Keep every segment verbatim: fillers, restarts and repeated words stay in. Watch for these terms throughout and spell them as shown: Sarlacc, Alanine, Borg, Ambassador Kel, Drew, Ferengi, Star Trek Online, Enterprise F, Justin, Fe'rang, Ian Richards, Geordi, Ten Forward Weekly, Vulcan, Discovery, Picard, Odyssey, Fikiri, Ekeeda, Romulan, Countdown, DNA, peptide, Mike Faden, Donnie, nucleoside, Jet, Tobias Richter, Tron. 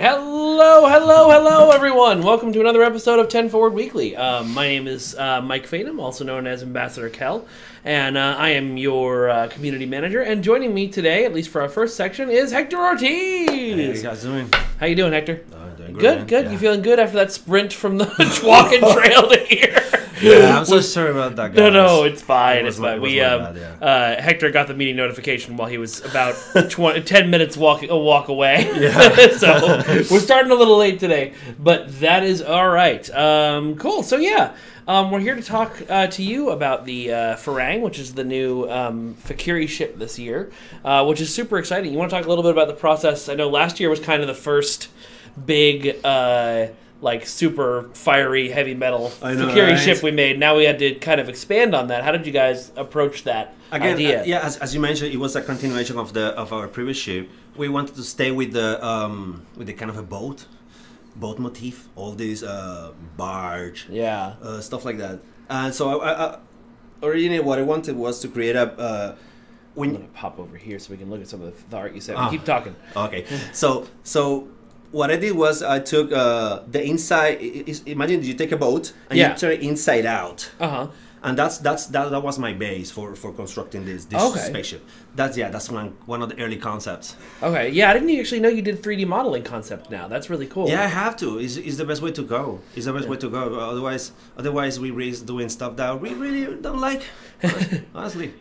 right, hello, hello, hello, everyone. Welcome to another episode of ten Forward Weekly. Uh, my name is uh, Mike Faden, also known as Ambassador Kel, and uh, I am your uh, community manager. And joining me today, at least for our first section, is Hector Ortiz. Hey, guys, doing? How you doing, Hector? Uh, doing good, good. good. Yeah. You feeling good after that sprint from the walking trail to here? Yeah, I'm so sorry about that, guys. No, no, it's fine. It it's fine. Like, we, um, bad, yeah. uh, Hector got the meeting notification while he was about twenty, ten minutes walk, a walk away. Yeah. So we're starting a little late today, but that is all right. Um, cool. So, yeah, um, we're here to talk uh, to you about the uh, Fe'rang, which is the new um, Fikiri ship this year, uh, which is super exciting. You want to talk a little bit about the process? I know last year was kind of the first big... Uh, like super fiery heavy metal Fikiri right? ship we made. Now we had to kind of expand on that. How did you guys approach that Again, idea? Uh, yeah, as, as you mentioned, it was a continuation of the of our previous ship. We wanted to stay with the um, with the kind of a boat, boat motif, all these uh, barge, yeah, uh, stuff like that. And so, I, I, originally, what I wanted was to create a. Uh, when I'm gonna pop over here so we can look at some of the art you said. Oh. Keep talking. Okay, so so. What I did was I took uh, the inside. Imagine you take a boat and yeah. you turn it inside out, uh-huh. and that's that's that, that was my base for, for constructing this this okay. spaceship. That's yeah, that's one one of the early concepts. Okay, yeah, I didn't actually know you did three D modeling concept. Now that's really cool. Yeah, I have to. It's, it's the best way to go. It's the best yeah. way to go. Otherwise, otherwise we risk doing stuff that we really don't like. Honestly.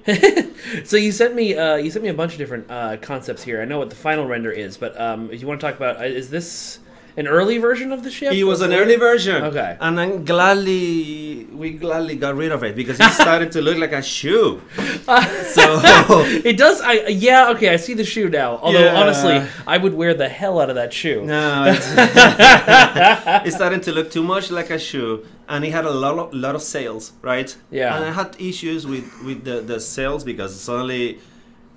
So you sent me uh, you sent me a bunch of different uh, concepts here. I know what the final render is, but um, if you want to talk about, is this an early version of the ship? It was an early version. Okay. And I'm gladly, we gladly got rid of it because it started to look like a shoe. Uh, so it does. I yeah. Okay, I see the shoe now. Although yeah. honestly, I would wear the hell out of that shoe. No, it's, it started to look too much like a shoe, and it had a lot of lot of sales, right? Yeah. And I had issues with with the the sales because suddenly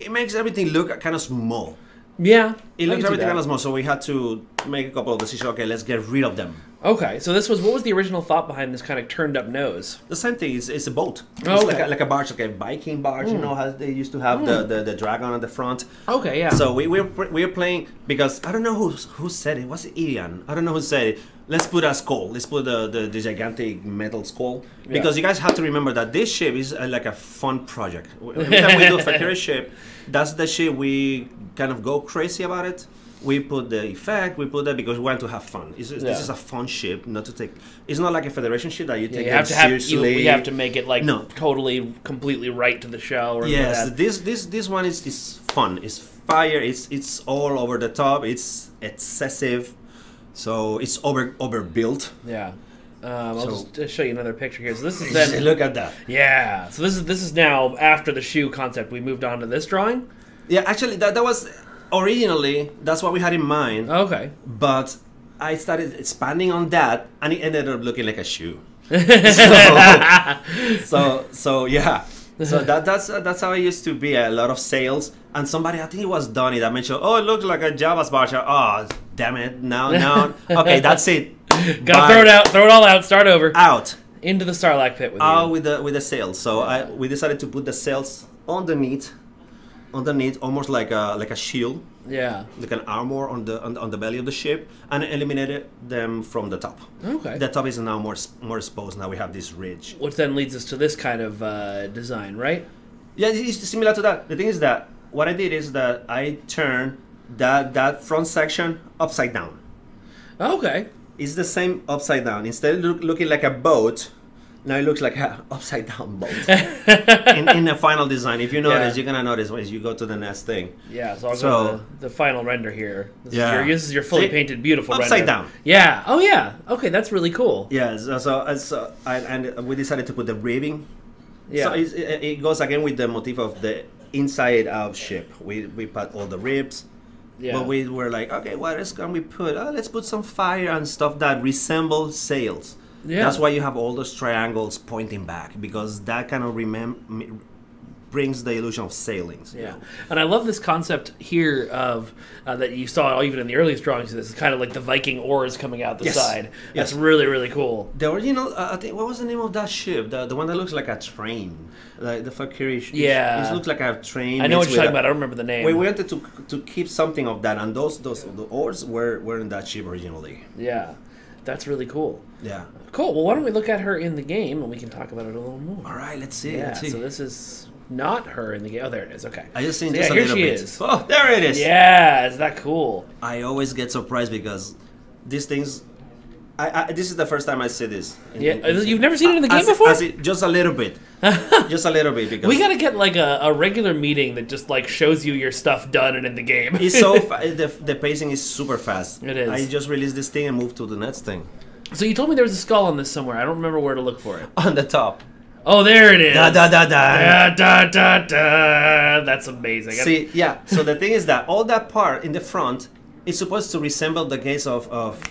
it makes everything look kind of small. Yeah, it looks everything kind of small, so we had to make a couple of decisions. Okay, let's get rid of them. Okay, so this was what was the original thought behind this kind of turned up nose? The same thing. It's, it's a boat. Oh, it's okay. like a, like a barge, like a Viking barge. Mm. You know how they used to have mm. the, the the dragon on the front. Okay, yeah. So we we we're, we're playing because I don't know who who said it. Was it Ian? I don't know who said it. Let's put a skull. Let's put the the, the gigantic metal skull yeah. because you guys have to remember that this ship is a, like a fun project. Every time we do a Fikiri ship, that's the ship we kind of go crazy about it. We put the effect, we put that because we want to have fun. It's, yeah. This is a fun ship, not to take... It's not like a Federation ship that you take yeah, you have to seriously. Have, you, you have to make it like no. totally, completely right to the show or anything yes, like that. This, this, this one is, is fun. It's fire, it's, it's all over the top, it's excessive, so it's over overbuilt. Yeah. Um, I'll so, just, just show you another picture here. So this is then, look at that. Yeah. So this is this is now after the shoe concept. We moved on to this drawing. Yeah, actually, that that was originally that's what we had in mind. Okay. But I started expanding on that, and it ended up looking like a shoe. so, so so yeah. So that that's uh, that's how it used to be. A lot of sales, and somebody I think it was Donnie that mentioned, "Oh, it looks like a Java's bar chart. Oh, damn it! No, no. Okay, that's it." Gotta Bye. throw it out, throw it all out, start over. Out. Into the Sarlacc pit with Oh, uh, with the with the sails. So yeah. I we decided to put the sails underneath, underneath, almost like a like a shield. Yeah. Like an armor on the on, on the belly of the ship, and eliminated them from the top. Okay. The top is now more more exposed. Now we have this ridge. Which then leads us to this kind of uh, design, right? Yeah, it's similar to that. The thing is that what I did is that I turned that that front section upside down. Okay. It's the same upside down. Instead of look, looking like a boat, now it looks like an upside down boat. in, in the final design, if you notice, yeah. you're gonna notice as you go to the next thing. Yeah, so I'll so, go to the, the final render here. This yeah, is your, this is your fully See, painted, beautiful upside render. down. Yeah. Oh yeah. Okay, that's really cool. Yeah. So, so, so I, and we decided to put the ribbing. Yeah. So it, it goes again with the motif of the inside out ship. We we put all the ribs. Yeah. But we were like, okay, what else can we put? Oh, let's put some fire and stuff that resemble sails. Yeah. That's why you have all those triangles pointing back, because that kind of remem brings the illusion of sailings. Yeah, know? And I love this concept here of uh, that you saw even in the earliest drawings. This is kind of like the Viking oars coming out the yes. side. Yes. That's really really cool. The original, uh, I think, what was the name of that ship? The the one that looks like a train, like the Valkyrie. Yeah, it looks like a train. I know what you're talking about. I don't remember the name. We wanted to to keep something of that, and those those the oars were were in that ship originally. Yeah. That's really cool. Yeah. Cool. Well, why don't we look at her in the game and we can talk about it a little more. All right, let's see. Yeah, let's see. So this is not her in the game. Oh, there it is. Okay. I just seen so this yeah, a here she bit. Is. Oh, there it is. Yeah, is that cool? I always get surprised because these things... I, I, this is the first time I see this. In, yeah, in, in, you've never seen it in the game as, before? As it, just a little bit. Just a little bit. Because we gotta get like a, a regular meeting that just like shows you your stuff done and in the game. It's so fa the, the pacing is super fast. It is. I just released this thing and moved to the next thing. So you told me there was a skull on this somewhere. I don't remember where to look for it. On the top. Oh, there it is. Da da da da. Da da da da. That's amazing. See, yeah. So the thing is that all that part in the front. It's supposed to resemble the gaze of, of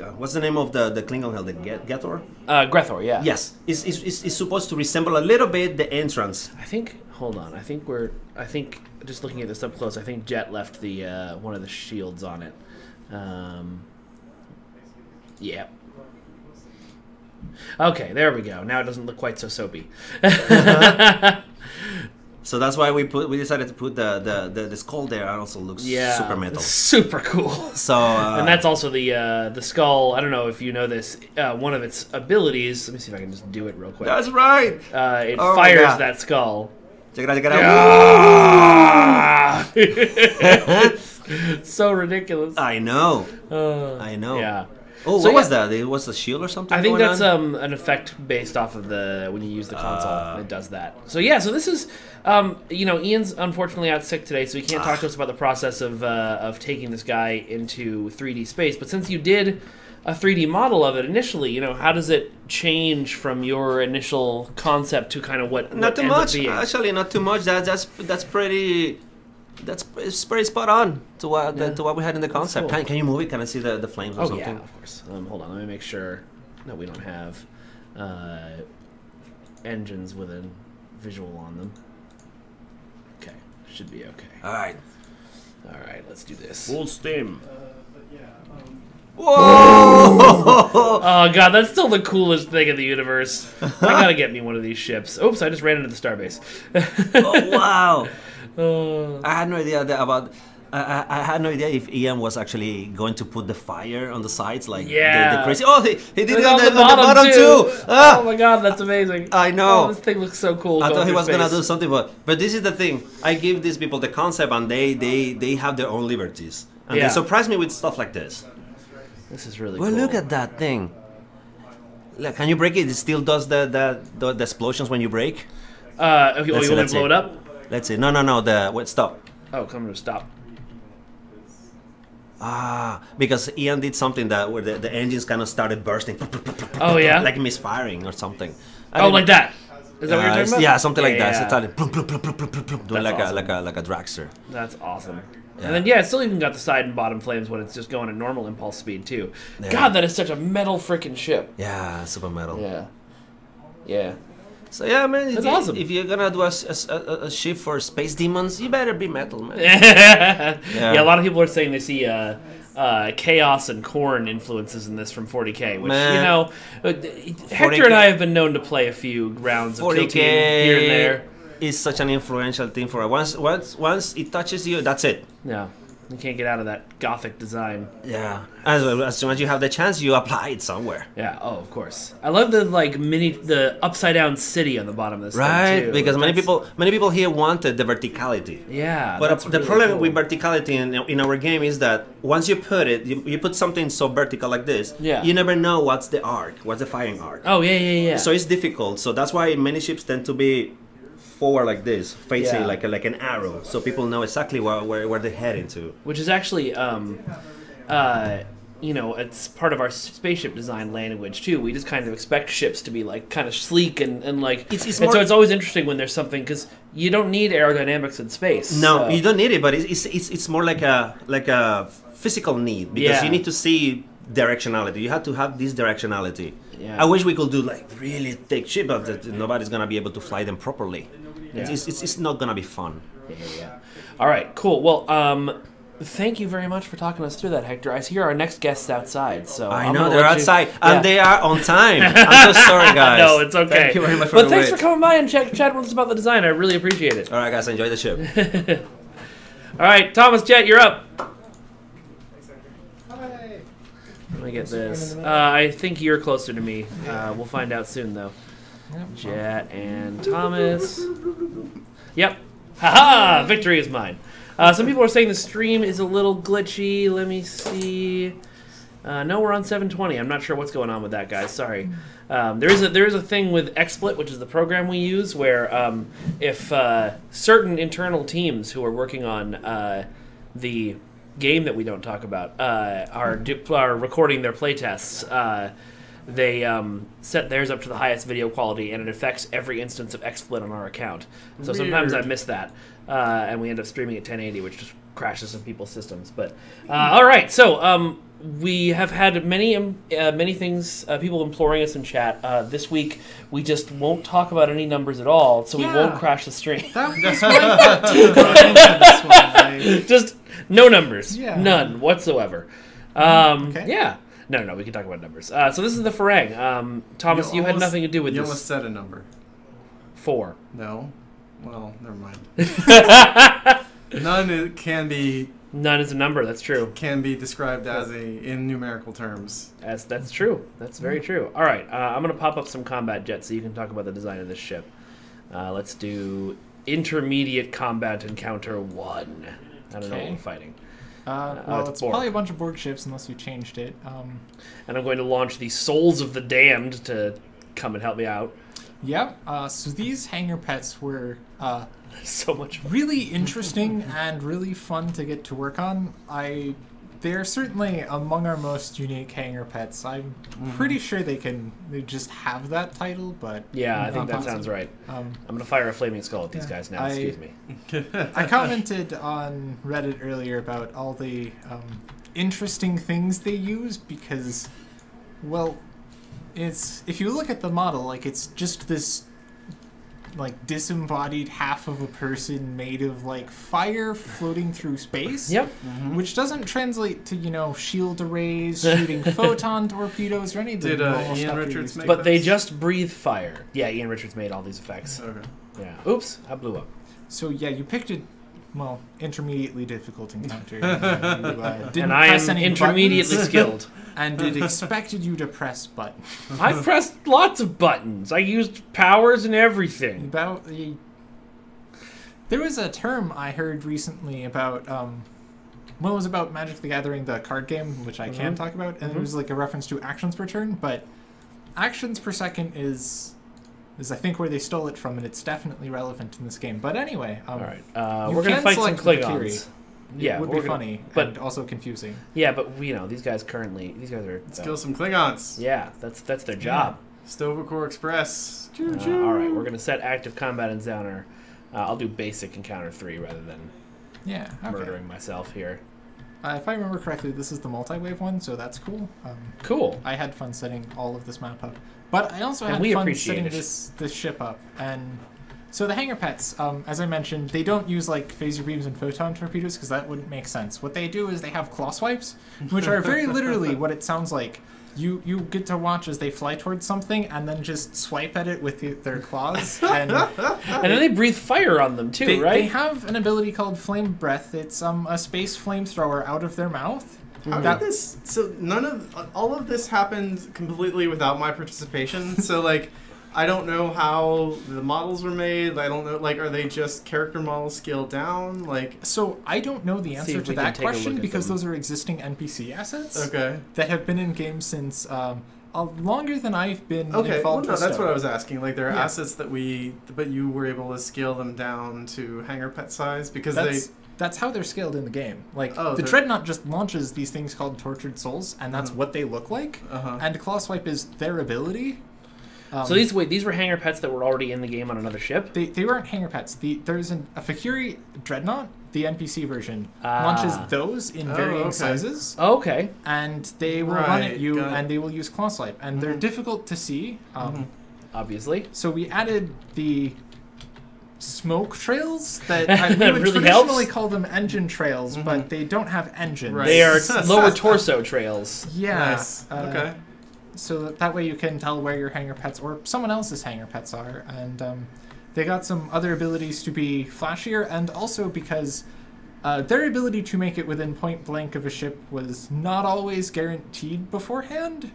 uh, what's the name of the, the Klingon hell, the Grethor? Uh, Grethor, yeah. Yes, it's, it's, it's supposed to resemble a little bit the entrance. I think, hold on, I think we're, I think, just looking at this up close, I think Jet left the, uh, one of the shields on it. Um, yeah. Okay, there we go. Now it doesn't look quite so soapy. So that's why we put we decided to put the the, the, the skull there. It also looks yeah, super metal, super cool. So uh, and that's also the uh, the skull. I don't know if you know this. Uh, one of its abilities. Let me see if I can just do it real quick. That's right. Uh, it oh fires that skull. Check it out! Check it out! Yeah. It's so ridiculous. I know. Uh, I know. Yeah. Oh, so what yeah. was that? It was a shield or something? I think going that's on? Um, an effect based off of the when you use the console. Uh, it does that. So yeah, so this is, um, you know, Ian's unfortunately out sick today, so he can't uh, talk to us about the process of uh, of taking this guy into three D space. But since you did a three D model of it initially, you know, how does it change from your initial concept to kind of what? Not what too much, actually. Not too much. That that's that's pretty. That's it's pretty spot on to what yeah. the, to what we had in the concept. Cool. Can, can you move it? Can I see the the flames or oh, something? Oh yeah, of course. Um, hold on, let me make sure that we don't have uh, engines with a visual on them. Okay, should be okay. All right, all right. Let's do this. Full steam. Uh, but yeah, um... Whoa! Oh god, that's still the coolest thing in the universe. I gotta get me one of these ships. Oops, I just ran into the starbase. Oh wow. Uh, I had no idea that about. I, I had no idea if Ian was actually going to put the fire on the sides, like yeah. the, the crazy. Oh, he, he did it on, on, the, the, bottom on the bottom too. too. Ah. Oh my god, that's amazing! I know. Oh, this thing looks so cool. I thought he was space. gonna do something, but but this is the thing. I give these people the concept, and they they they have their own liberties, and yeah. they surprise me with stuff like this. This is really. Well, cool. Look at that thing. Look, can you break it? It still does the the the, the explosions when you break. Uh, okay, well, you want to blow it, it up? Let's see. No, no, no. The wait, stop. Oh, come to stop. Ah, because Ian did something that where the, the engines kind of started bursting. Oh yeah, like misfiring or something. I oh, like that. Is that uh, what you're talking about? Yeah, something yeah, like yeah. that. So it started plum, plum, plum, plum, plum, plum, doing like awesome. a like a like a dragster. That's awesome. Yeah. And then yeah, it's still even got the side and bottom flames when it's just going at normal impulse speed too. Yeah. God, that is such a metal freaking ship. Yeah, super metal. Yeah. Yeah. So yeah, man, if, That's you, awesome. if you're gonna do a, a, a ship for space demons, you better be metal, man. yeah. yeah, a lot of people are saying they see uh, uh, chaos and corn influences in this from forty K, which, man. you know, Hector forty K. and I have been known to play a few rounds of forty K here and there. Is such an influential thing for us. Once, once, once it touches you, that's it. Yeah. You can't get out of that gothic design. Yeah. As, as soon as you have the chance, you apply it somewhere. Yeah. Oh, of course. I love the like mini, the upside down city on the bottom of this. Right. Thing too. Because that's... many people, many people here wanted the verticality. Yeah. But that's the really problem cool. with verticality in, in our game is that once you put it, you, you put something so vertical like this. Yeah. You never know what's the arc, what's the firing arc. Oh yeah, yeah, yeah. So it's difficult. So that's why many ships tend to be forward like this, facing yeah. like a, like an arrow, so people know exactly where where, where they're heading to. Which is actually, um, uh, you know, it's part of our spaceship design language too. We just kind of expect ships to be like kind of sleek and and like. It's, it's and so it's always interesting when there's something because you don't need aerodynamics in space. No, so. you don't need it, but it's it's it's more like a like a physical need because yeah. you need to see directionality. You have to have this directionality. Yeah. I wish we could do like really thick ships, but nobody's gonna be able to fly them properly. Yeah. It's, it's, it's not going to be fun. Yeah. All right, cool. Well, um, thank you very much for talking us through that, Hector. I hear our next guest's outside. So I I'm know, they're outside, you... and yeah. they are on time. I'm so sorry, guys. No, it's okay. Thank you very much for But thanks wait. for coming by and ch chatting with us about the design. I really appreciate it. All right, guys, enjoy the show. All right, Thomas, Jet, you're up. Let me get this. Uh, I think you're closer to me. Uh, we'll find out soon, though. Jet and Thomas. Yep. Haha! -ha! Victory is mine. Uh, some people are saying the stream is a little glitchy. Let me see. Uh, no, we're on seven twenty. I'm not sure what's going on with that, guys. Sorry. Um, there is a there is a thing with XSplit, which is the program we use, where um, if uh, certain internal teams who are working on uh, the game that we don't talk about uh, are do are recording their playtests, uh, they um, set theirs up to the highest video quality, and it affects every instance of XSplit on our account. So Weird. sometimes I miss that, uh, and we end up streaming at ten eighty, which just crashes some people's systems. But uh, all right, so um, we have had many um, uh, many things, uh, people imploring us in chat. Uh, this week, we just won't talk about any numbers at all, so yeah. we won't crash the stream. Just no numbers, yeah. none whatsoever. Um, okay. Yeah. No, no, we can talk about numbers. Uh, so this is the Fe'rang. Um, Thomas, you, you almost, had nothing to do with you this. You almost said a number. Four. No. Well, never mind. None can be... None is a number, that's true. Can be described as a, in numerical terms. As, that's true. That's very true. All right, uh, I'm going to pop up some combat jets so you can talk about the design of this ship. Uh, let's do intermediate combat encounter one. I don't okay. know what we're fighting. Uh, well, uh, it's, it's probably a bunch of Borg ships, unless we changed it. Um, and I'm going to launch the Souls of the Damned to come and help me out. Yep. Uh, so these hangar pets were uh, so much fun. Really interesting and really fun to get to work on. I, they're certainly among our most unique hangar pets. I'm mm-hmm. pretty sure they can they just have that title, but yeah, I think that possible. sounds right. Um, I'm gonna fire a flaming skull at these yeah, guys now. I, excuse me. I commented on Reddit earlier about all the um, interesting things they use because, well, it's if you look at the model, like it's just this like disembodied half of a person made of like fire floating through space. Yep. Mm-hmm. Which doesn't translate to, you know, shield arrays, shooting photon torpedoes or anything. Did uh, Ian Richards make But those? They just breathe fire. Yeah, Ian Richards made all these effects. Okay. Yeah. Oops, I blew up. So yeah, you picked a well, intermediately difficult encounter. You, uh, didn't and I press am any intermediately buttons, skilled. And it expected you to press buttons. I pressed lots of buttons. I used powers and everything. About the... There was a term I heard recently about... Um, well, it was about Magic the Gathering, the card game, which I mm-hmm. can talk about. And mm-hmm. it was like a reference to actions per turn. But actions per second is... is I think where they stole it from, and it's definitely relevant in this game. But anyway, um, all right, uh, we're gonna fight some Klingons. Yeah, it would be gonna, funny, but and also confusing. Yeah, but you know these guys currently, these guys are let's uh, kill some Klingons. Yeah, that's that's their job. Yeah. Stovacor Express. Choo -choo. Uh, all right, we're gonna set active combat encounter. Uh, I'll do basic encounter three rather than yeah okay. murdering myself here. Uh, if I remember correctly, this is the multi-wave one, so that's cool. Um, cool. I had fun setting all of this map up. But I also had fun setting this, this ship up. And so the hangar pets, um, as I mentioned, they don't use like phaser beams and photon torpedoes because that wouldn't make sense. What they do is they have claw swipes, which are very literally what it sounds like. You you get to watch as they fly towards something and then just swipe at it with the, their claws. And, and then they breathe fire on them too, they, right? They have an ability called Flame Breath. It's um, a space flamethrower out of their mouth. How did this? So none of all of this happened completely without my participation. So like, I don't know how the models were made. I don't know. Like, are they just character models scaled down? Like, so I don't know the answer to that question because those are existing N P C assets. Okay. That have been in game since um, uh, longer than I've been. Okay. Well, no, that's what I was asking. Like, there are yeah. assets that we, but you were able to scale them down to hangar pet size because that's, they. That's how they're scaled in the game. Like, oh, the they're... Dreadnought just launches these things called Tortured Souls, and that's mm-hmm. what they look like. Uh-huh. And Claw Swipe is their ability. Um, so these wait, these were hangar pets that were already in the game on another ship? They, they weren't hangar pets. The, there's an, a Fakiri Dreadnought, the N P C version, ah. launches those in oh, varying okay. sizes. Oh, okay. And they will right, run at you, and they will use Claw Swipe. And mm-hmm. they're difficult to see. Um, mm-hmm. Obviously. So we added the... smoke trails that I we would really traditionally helps. call them engine trails, mm-hmm. but they don't have engines. Right. They are lower torso trails. Yeah. Nice. Uh, okay. So that way you can tell where your hangar pets or someone else's hangar pets are. And um, they got some other abilities to be flashier, and also because uh, their ability to make it within point blank of a ship was not always guaranteed beforehand.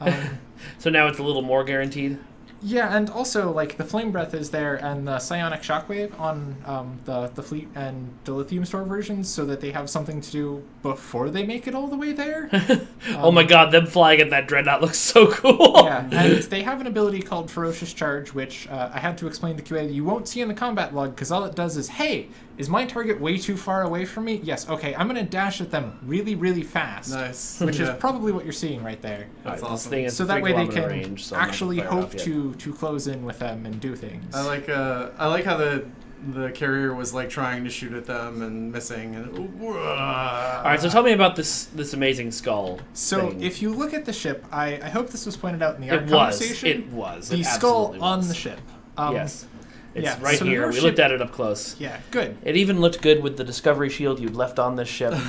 Um, so now it's a little more guaranteed? Yeah, and also, like, the Flame Breath is there, and the Psionic Shockwave on um, the, the Fleet and the Lithium Store versions, so that they have something to do before they make it all the way there. um, oh my god, them flying at that Dreadnought looks so cool! Yeah, and they have an ability called Ferocious Charge, which uh, I had to explain to Q A you won't see in the combat log, because all it does is, hey, is my target way too far away from me? Yes, okay, I'm gonna dash at them really, really fast. Nice. Which yeah. is probably what you're seeing right there. That's awesome. This thing is so that way they can range, so actually hope to to close in with them and do things. I like uh, I like how the the carrier was like trying to shoot at them and missing. And all right, so tell me about this this amazing skull. So thing. If you look at the ship, I, I hope this was pointed out in the art conversation. It was. It the skull was. on the ship. Um, yes, it's yeah, right so here. We ship, looked at it up close. Yeah, good. It even looked good with the Discovery shield you left on this ship. Look,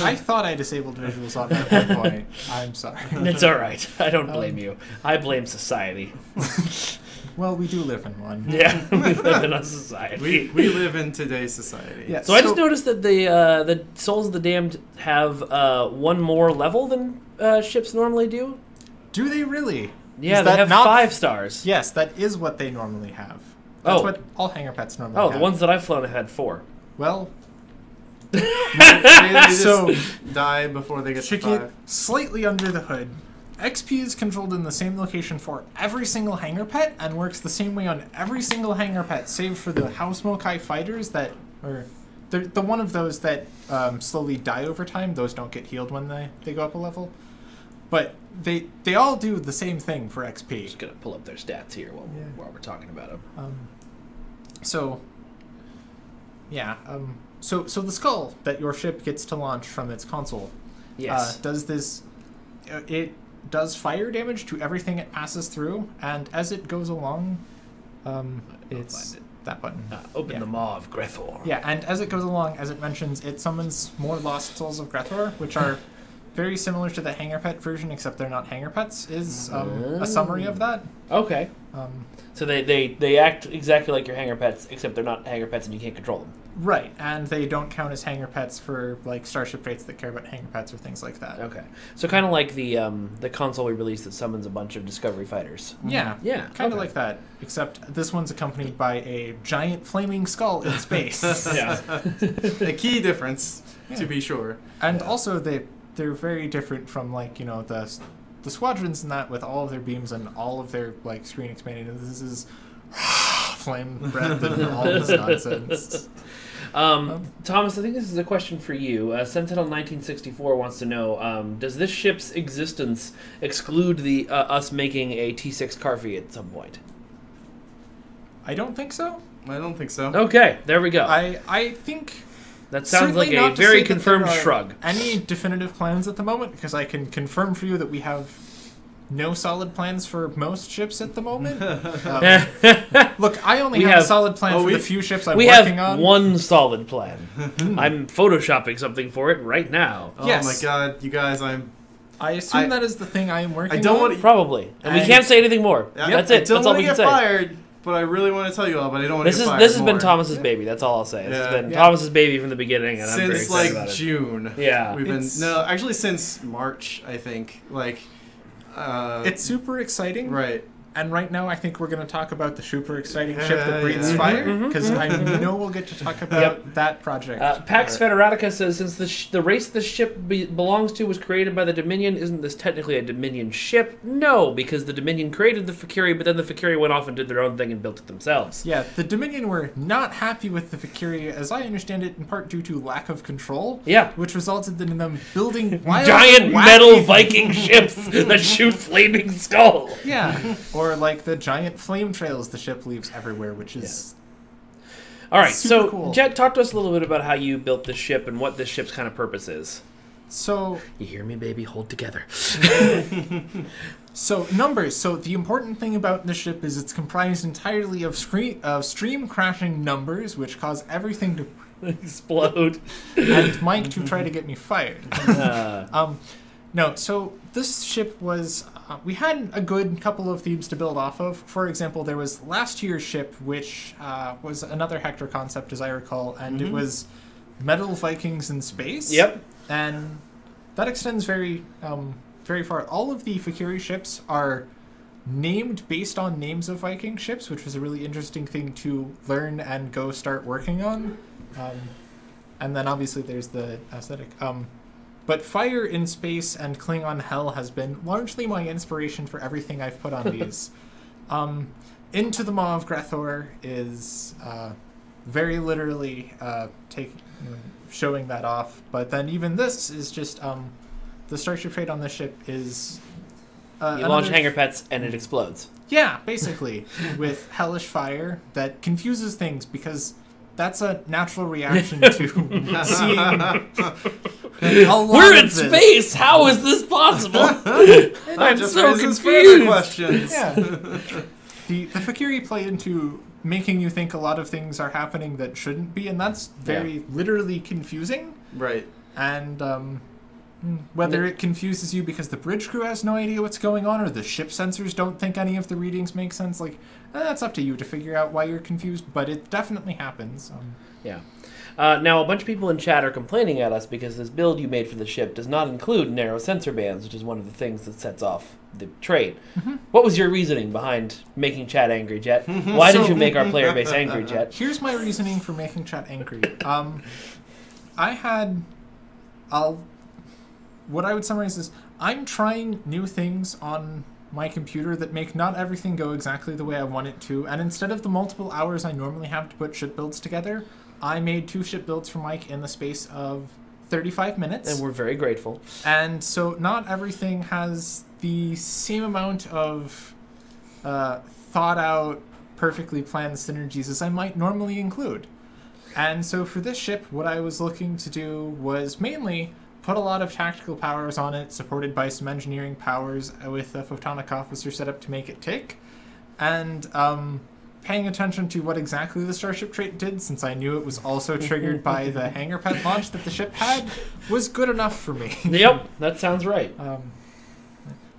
I thought I disabled visuals on that at one point. I'm sorry. It's all right. I don't blame um, you. I blame society. Well, we do live in one. Yeah, we live in a society. We, we live in today's society. Yeah, so, so I just noticed that the uh, the Souls of the Damned have uh, one more level than uh, ships normally do. Do they really? Yeah, is they have not, five stars. Yes, that is what they normally have. That's oh. what all hangar pets normally oh, have. Oh, the ones that I've flown have had four. Well, they, they just so die before they get to five. Slightly under the hood, X P is controlled in the same location for every single hangar pet and works the same way on every single hangar pet, save for the House Mokai fighters that are... The, the one of those that um, slowly die over time, those don't get healed when they, they go up a level. But they they all do the same thing for X P. Just gonna pull up their stats here while, yeah. while we're talking about them. Um, so, yeah. Um, so so the skull that your ship gets to launch from its console, yes, uh, does this. Uh, it does fire damage to everything it passes through, and as it goes along, um, it's it. that button. Uh, open yeah. the maw of Grethor. Yeah, and as it goes along, as it mentions, it summons more lost souls of Grethor, which are. Very similar to the hangar pet version, except they're not hangar pets, is um, a summary of that. Okay. Um, so they, they, they act exactly like your hangar pets, except they're not hangar pets and you can't control them. Right, and they don't count as hangar pets for like starship rates that care about hangar pets or things like that. Okay. So kind of like the um, the console we released that summons a bunch of Discovery fighters. Yeah, yeah, kind of okay. like that, except this one's accompanied by a giant flaming skull in space. Yeah. A key difference, yeah. to be sure. And yeah. also they... They're very different from, like, you know, the the squadrons and that, with all of their beams and all of their, like, screen expanding. This is flame breath and all this nonsense. Um, um, Thomas, I think this is a question for you. Uh, Sentinel nineteen sixty-four wants to know, um, does this ship's existence exclude the uh, us making a T six Carvey at some point? I don't think so. I don't think so. Okay, there we go. I, I think... That sounds Certainly like a very confirmed shrug. Any definitive plans at the moment? Because I can confirm for you that we have no solid plans for most ships at the moment. Um, look, I only have, have a solid plan oh, for the few ships I'm working on. We have one solid plan. I'm photoshopping something for it right now. Oh yes. my god, you guys, I'm... I assume I, that is the thing I am working I don't on. Want to, Probably. And, and we can't say anything more. Yep, That's it. I don't That's all we can say. Fired. But I really want to tell you all, but I don't want this to get fired. This has more. been Thomas's yeah. baby. That's all I'll say. This yeah. has been yeah. Thomas's baby from the beginning, and since, I'm very excited like about it. June. Yeah, we've it's, been no, actually since March, I think. Like, uh, it's super exciting, right? And right now, I think we're going to talk about the super exciting yeah, ship that breathes yeah. fire, because mm-hmm. I know we'll get to talk about yep. that project. Uh, Pax right. Federatica says, since the, sh the race this ship be belongs to was created by the Dominion, isn't this technically a Dominion ship? No, because the Dominion created the Fikiri, but then the Fikiri went off and did their own thing and built it themselves. Yeah, the Dominion were not happy with the Fikiri, as I understand it, in part due to lack of control, yeah. which resulted in them building wild, giant metal Viking ships that shoot flaming skulls. Yeah. Or like the giant flame trails the ship leaves everywhere, which is yeah. all right. So, cool. Jet, talk to us a little bit about how you built this ship and what this ship's kind of purpose is. So, you hear me, baby? Hold together. So, numbers. So, the important thing about the ship is it's comprised entirely of screen, uh, stream-crashing numbers, which cause everything to explode. And Mike to try to get me fired. Uh. um, no, so this ship was... Uh, we had a good couple of themes to build off of. For example, there was last year's ship, which uh, was another Hector concept, as I recall, and mm-hmm. it was Metal Vikings in Space. Yep. And that extends very... Um, very far. All of the Fakiri ships are named based on names of Viking ships, which was a really interesting thing to learn and go start working on. Um, and then obviously there's the aesthetic. Um, but Fire in Space and Klingon Hell has been largely my inspiration for everything I've put on these. um, Into the Maw of Grethor is uh, very literally uh, take, showing that off. But then even this is just... Um, the starship trait on this ship is... Uh, you launch hangar pets and it explodes. Yeah, basically. With hellish fire that confuses things because that's a natural reaction to seeing a lot We're in space! How is this possible? I'm just so confused! Questions. Yeah. The, the Fakiri play into making you think a lot of things are happening that shouldn't be, and that's very yeah. literally confusing. Right. And... Um, whether it confuses you because the bridge crew has no idea what's going on or the ship sensors don't think any of the readings make sense, like, that's up to you to figure out why you're confused, but it definitely happens. Um, yeah. Uh, now, a bunch of people in chat are complaining at us because this build you made for the ship does not include narrow sensor bands, which is one of the things that sets off the trait. Mm-hmm. What was your reasoning behind making chat angry, Jet? Mm-hmm. Why so, did you make our player base angry, Jet? Here's my reasoning for making chat angry. Um, I had... I'll... What I would summarize is, I'm trying new things on my computer that make not everything go exactly the way I want it to, and instead of the multiple hours I normally have to put ship builds together, I made two ship builds for Mike in the space of thirty-five minutes. And we're very grateful. And so not everything has the same amount of uh, thought-out, perfectly planned synergies as I might normally include. And so for this ship, what I was looking to do was mainly... put a lot of tactical powers on it, supported by some engineering powers with a photonic officer set up to make it tick, and um, paying attention to what exactly the starship trait did, since I knew it was also triggered by the hangar pet launch that the ship had, was good enough for me. Yep, that sounds right. Um,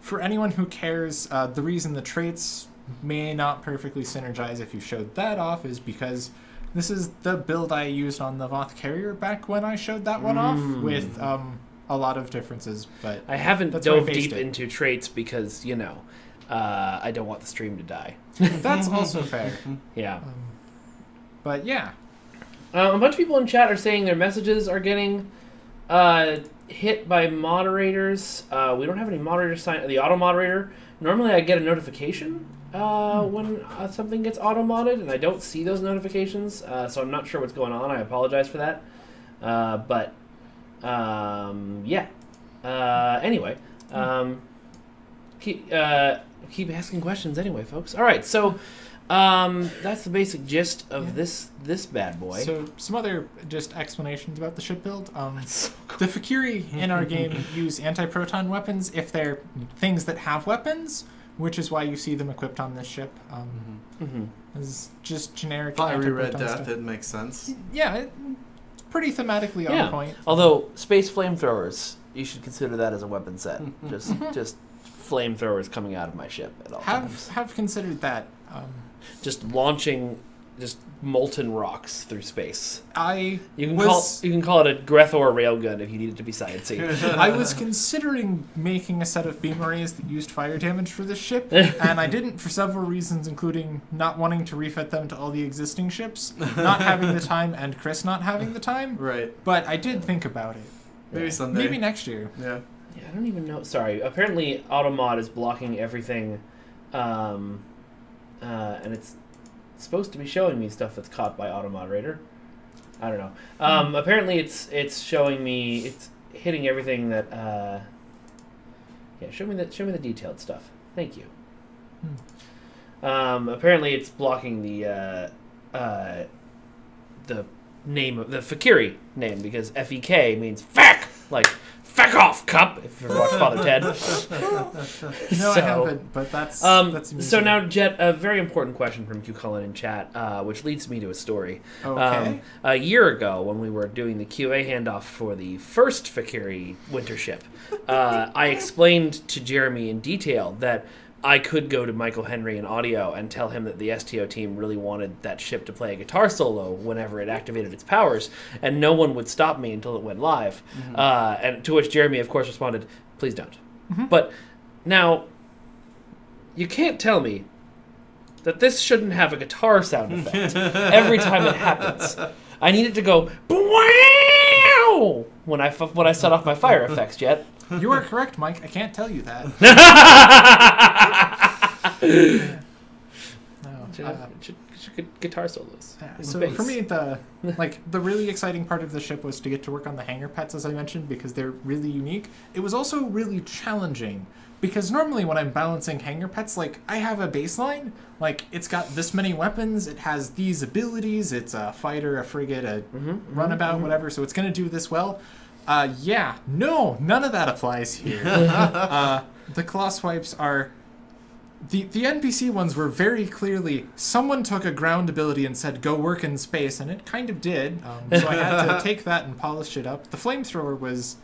for anyone who cares, uh, the reason the traits may not perfectly synergize if you showed that off is because... this is the build I used on the Voth carrier back when I showed that one mm. off with um, a lot of differences. But I haven't dove deep it. into traits because, you know, uh, I don't want the stream to die. That's also fair. Yeah. Um, but, yeah. Um, a bunch of people in chat are saying their messages are getting uh, hit by moderators. Uh, we don't have any moderators signed. The auto-moderator. Normally I get a notification. Uh, when uh, something gets auto-modded, and I don't see those notifications, uh, so I'm not sure what's going on. I apologize for that. Uh, but, um, yeah. Uh, anyway, um, keep, uh, keep asking questions anyway, folks. All right, so um, that's the basic gist of yeah. this this bad boy. So some other just explanations about the ship build. Um, so cool. The Fakiri in our game use anti-proton weapons if they're things that have weapons, which is why you see them equipped on this ship. Um, mm-hmm. It's just generic. Fiery Red Death, it makes sense. Yeah, it, it's pretty thematically yeah. on point. Although, space flamethrowers, you should consider that as a weapon set. Mm-hmm. Just mm-hmm. just flamethrowers coming out of my ship at all have, times. Have considered that. Um, just launching just molten rocks through space. I you can, was, call, you can call it a Grethor railgun if you need it to be sciencey. I was considering making a set of beam arrays that used fire damage for this ship, and I didn't for several reasons, including not wanting to refit them to all the existing ships, not having the time, and Chris not having the time. Right. But I did think about it. Maybe yeah. someday. Maybe next year. Yeah. Yeah, I don't even know. Sorry. Apparently, Automod is blocking everything, um, uh, and it's supposed to be showing me stuff that's caught by auto moderator. I don't know. Um, mm. Apparently, it's it's showing me it's hitting everything that. Uh, yeah, show me the show me the detailed stuff. Thank you. Mm. Um, apparently, it's blocking the uh, uh, the name of the Fakiri name because F E K means F E K. Like Feck off, cup! If you ever watch Father Ted. No, so, I haven't, but that's... Um, that's so now, Jet, a very important question from Q Cullen in chat, uh, which leads me to a story. Okay. Um, a year ago, when we were doing the Q A handoff for the first Fikiri winter ship, uh, I explained to Jeremy in detail that I could go to Michael Henry in audio and tell him that the S T O team really wanted that ship to play a guitar solo whenever it activated its powers, and no one would stop me until it went live. Mm-hmm. uh, and to which Jeremy, of course, responded, please don't. Mm-hmm. But now, you can't tell me that this shouldn't have a guitar sound effect every time it happens. I need it to go, wow! When I, when I set off my fire effects, Jet. You are correct, Mike. I can't tell you that. No, should have, uh, should, should guitar solos. Yeah, so bass. For me, the like the really exciting part of the ship was to get to work on the hangar pets, as I mentioned, because they're really unique. It was also really challenging because normally when I'm balancing hangar pets, like I have a baseline, like it's got this many weapons, it has these abilities, it's a fighter, a frigate, a mm-hmm, runabout, mm-hmm. whatever. So it's going to do this well. Uh, yeah, no, none of that applies here. uh, the claw swipes are... The, the N P C ones were very clearly... Someone took a ground ability and said, go work in space, and it kind of did. Um, so I had to take that and polish it up. The flamethrower was...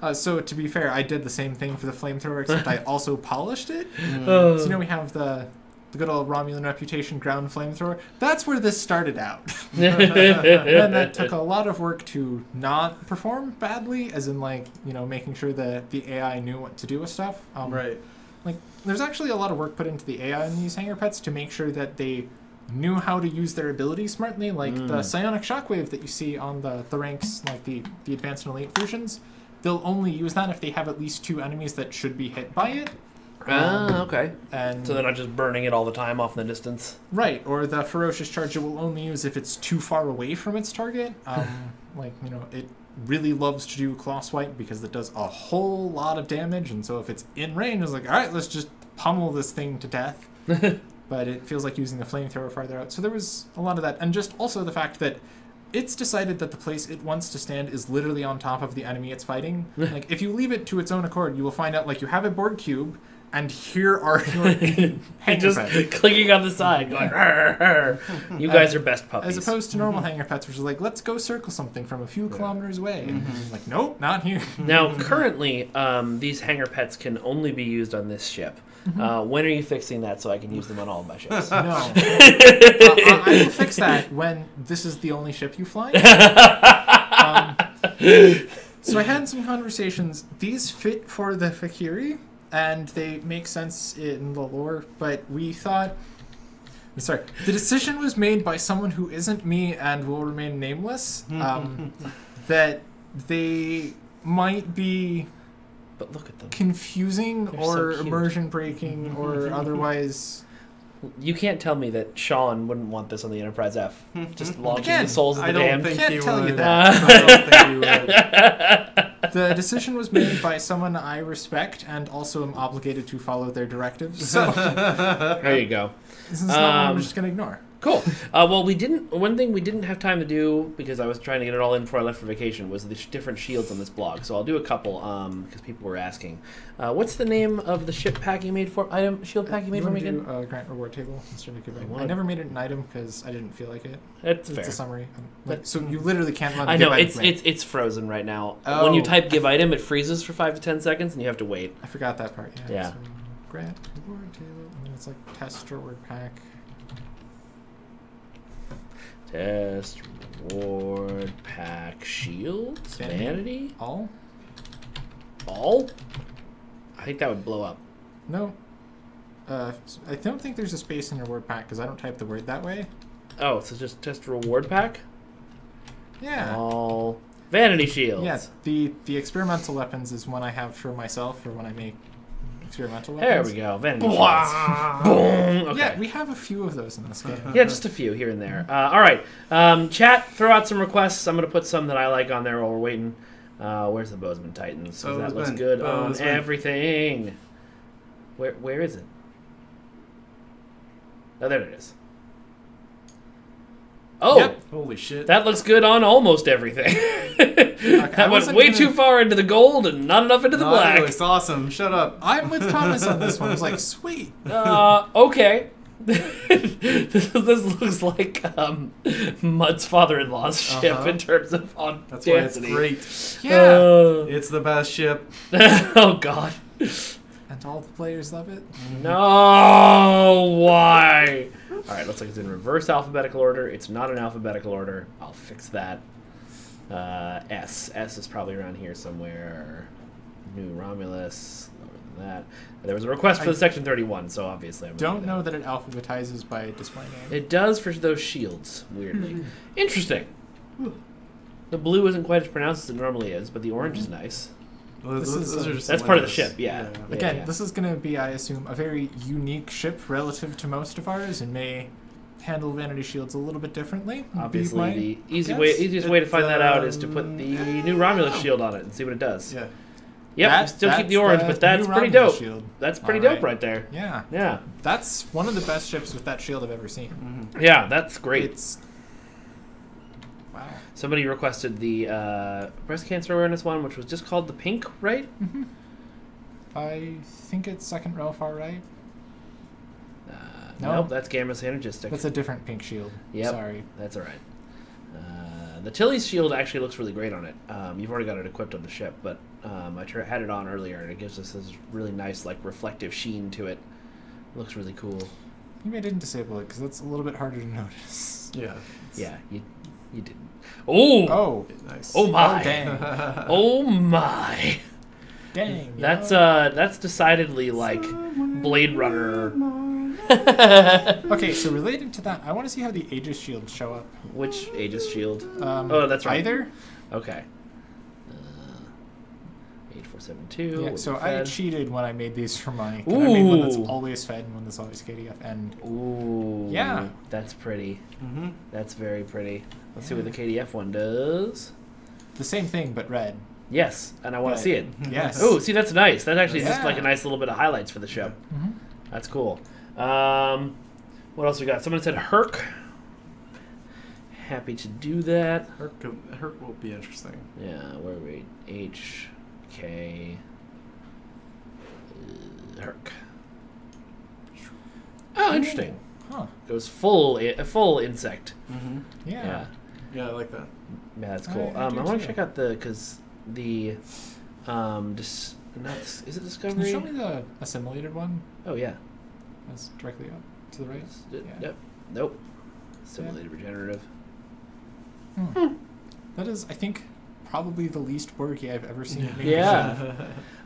Uh, so, to be fair, I did the same thing for the flamethrower, except I also polished it. Mm. Oh. So, you know, we have the... The good old Romulan reputation ground flamethrower. That's where this started out. And that took a lot of work to not perform badly, as in, like, you know, making sure that the A I knew what to do with stuff. Um, right. Like, there's actually a lot of work put into the A I in these hangar pets to make sure that they knew how to use their abilities smartly. Like, mm. the psionic shockwave that you see on the, the ranks, like the, the advanced and elite versions, they'll only use that if they have at least two enemies that should be hit by it. Ah, okay. And so they're not just burning it all the time off in the distance. Right, or the ferocious charge it will only use if it's too far away from its target. Um, like, you know, it really loves to do claw swipe because it does a whole lot of damage, and so if it's in range, it's like, all right, let's just pummel this thing to death. But it feels like using the flamethrower farther out. So there was a lot of that, and just also the fact that it's decided that the place it wants to stand is literally on top of the enemy it's fighting. Like, if you leave it to its own accord, you will find out, like, you have a Borg cube, and here are your just pets. Clicking on the side, going, rrr, rrr. You guys uh, are best puppies. As opposed to normal mm-hmm. hangar pets, which is like, let's go circle something from a few right. kilometers away. Mm-hmm. Like, nope, not here. Now, currently, um, these hangar pets can only be used on this ship. Mm-hmm. uh, when are you fixing that so I can use them on all of my ships? No. uh, I, I will fix that when this is the only ship you fly. um, so I had some conversations. These fit for the Fikiri. And they make sense in the lore, but we thought... I'm sorry. The decision was made by someone who isn't me and will remain nameless, um, that they might be but look at them. confusing They're or so immersion-breaking or otherwise... You can't tell me that Sean wouldn't want this on the Enterprise F. Just launching Again, the souls of the damned. I can't tell would. you that. Uh. I don't think he would. The decision was made by someone I respect and also am obligated to follow their directives. So there you go. This is um, not one we're just going to ignore. Cool. Uh, well, we didn't. One thing we didn't have time to do because I was trying to get it all in before I left for vacation was the sh different shields on this blog. So I'll do a couple um, because people were asking. Uh, what's the name of the ship pack you made for item shield pack you made you for me again? Uh, grant reward table. I, I never made it an item because I didn't feel like it. That's it's fair. It's a summary. Like, so you literally can't run. I know it's it's it's frozen right now. Oh. When you type give item, it freezes for five to ten seconds, and you have to wait. I forgot that part. Yeah. yeah. So, grant reward table. And then it's like test reward pack. Test, reward, pack, shields, vanity. vanity? All? All? I think that would blow up. No. Uh, I don't think there's a space in your word pack because I don't type the word that way. Oh, so just test reward pack? Yeah. All. Vanity shields. Yes. Yeah, the, the experimental weapons is one I have for myself for when I make experimental weapons. There we go. Vanity shields. Boom. Okay. Yeah, we have a few of those in this game. Yeah, just a few here and there. Uh, all right. Um, chat, throw out some requests. I'm going to put some that I like on there while we're waiting. Uh, where's the Bozeman Titans? Because that looks good on everything. Where, where is it? Oh, there it is. Oh, yep. Holy shit! That looks good on almost everything. Okay, I, I went way gonna... too far into the gold and not enough into the not black. It looks awesome. Shut up. I'm with Thomas on this one. I was like, sweet. Uh, okay. this, this looks like um, Mutt's father-in-law's ship uh-huh. in terms of on That's density. Why it's great. Yeah. Uh, it's the best ship. Oh, God. And all the players love it? No! Why? All right, looks like it's in reverse alphabetical order. It's not in alphabetical order. I'll fix that. Uh, S. S is probably around here somewhere. New Romulus. Lower than that. There was a request for the Section thirty-one, so obviously I'm don't know that it alphabetizes by display name. It does for those shields, weirdly. Mm-hmm. Interesting. Ooh. The blue isn't quite as pronounced as it normally is, but the orange mm-hmm. is nice. Well, this this is, is that's part of the ship, yeah. yeah. Again, yeah, yeah. this is going to be, I assume, a very unique ship relative to most of ours, and may handle vanity shields a little bit differently. Obviously, my, the easy way, easiest it, way to find um, that out is to put the new Romulus shield on it and see what it does. Yeah. Yep, that, still keep the orange, the but that's pretty Romulus dope. Shield. That's pretty right. dope right there. Yeah. Yeah. That's one of the best ships with that shield I've ever seen. Mm-hmm. Yeah, that's great. It's... Wow. Somebody requested the uh, breast cancer awareness one, which was just called the pink, right? Mm-hmm. I think it's second row far right. Uh, no, nope, that's gamma synergistic. That's a different pink shield. Yep. Sorry. That's all right. Uh, the Tilly's shield actually looks really great on it. Um, you've already got it equipped on the ship, but um, I had it on earlier, and it gives us this really nice, like, reflective sheen to it. It looks really cool. You may didn't disable it because that's a little bit harder to notice. Yeah. It's... Yeah. You, You didn't. Oh! Oh, nice. Oh my! Oh, dang. Oh my! Dang! That's uh, that's decidedly like Blade Runner. Okay, so related to that, I want to see how the Aegis shields show up. Which Aegis shield? Um, oh, that's right. Either. Okay. eight four seven two. Yeah, so I cheated when I made these for Mike. Ooh. I made one that's always fed and one that's always K D F. And ooh, yeah, that's pretty. Mm-hmm. That's very pretty. Let's yeah. see what the K D F one does. The same thing but red. Yes, and I want red. to see it. Yes. Oh, see, that's nice. That actually yeah. is just like a nice little bit of highlights for the show. Mm-hmm. That's cool. Um, what else we got? Someone said Herc. Happy to do that. Herc, Herc will be interesting. Yeah. Where are we? H. Okay. Uh, Herc. Oh, interesting. Huh. Goes full, a full insect. Mm-hmm. Yeah. yeah. Yeah, I like that. Yeah, that's cool. I, I, um, I want to check out the because the um, dis, not, is it Discovery? Can you show me the assimilated one? Oh yeah. That's directly up to the right. It, yeah. Yep. Nope. Assimilated yeah. regenerative. Hmm. Hmm. That is, I think. Probably the least Borgy I've ever seen. Yeah.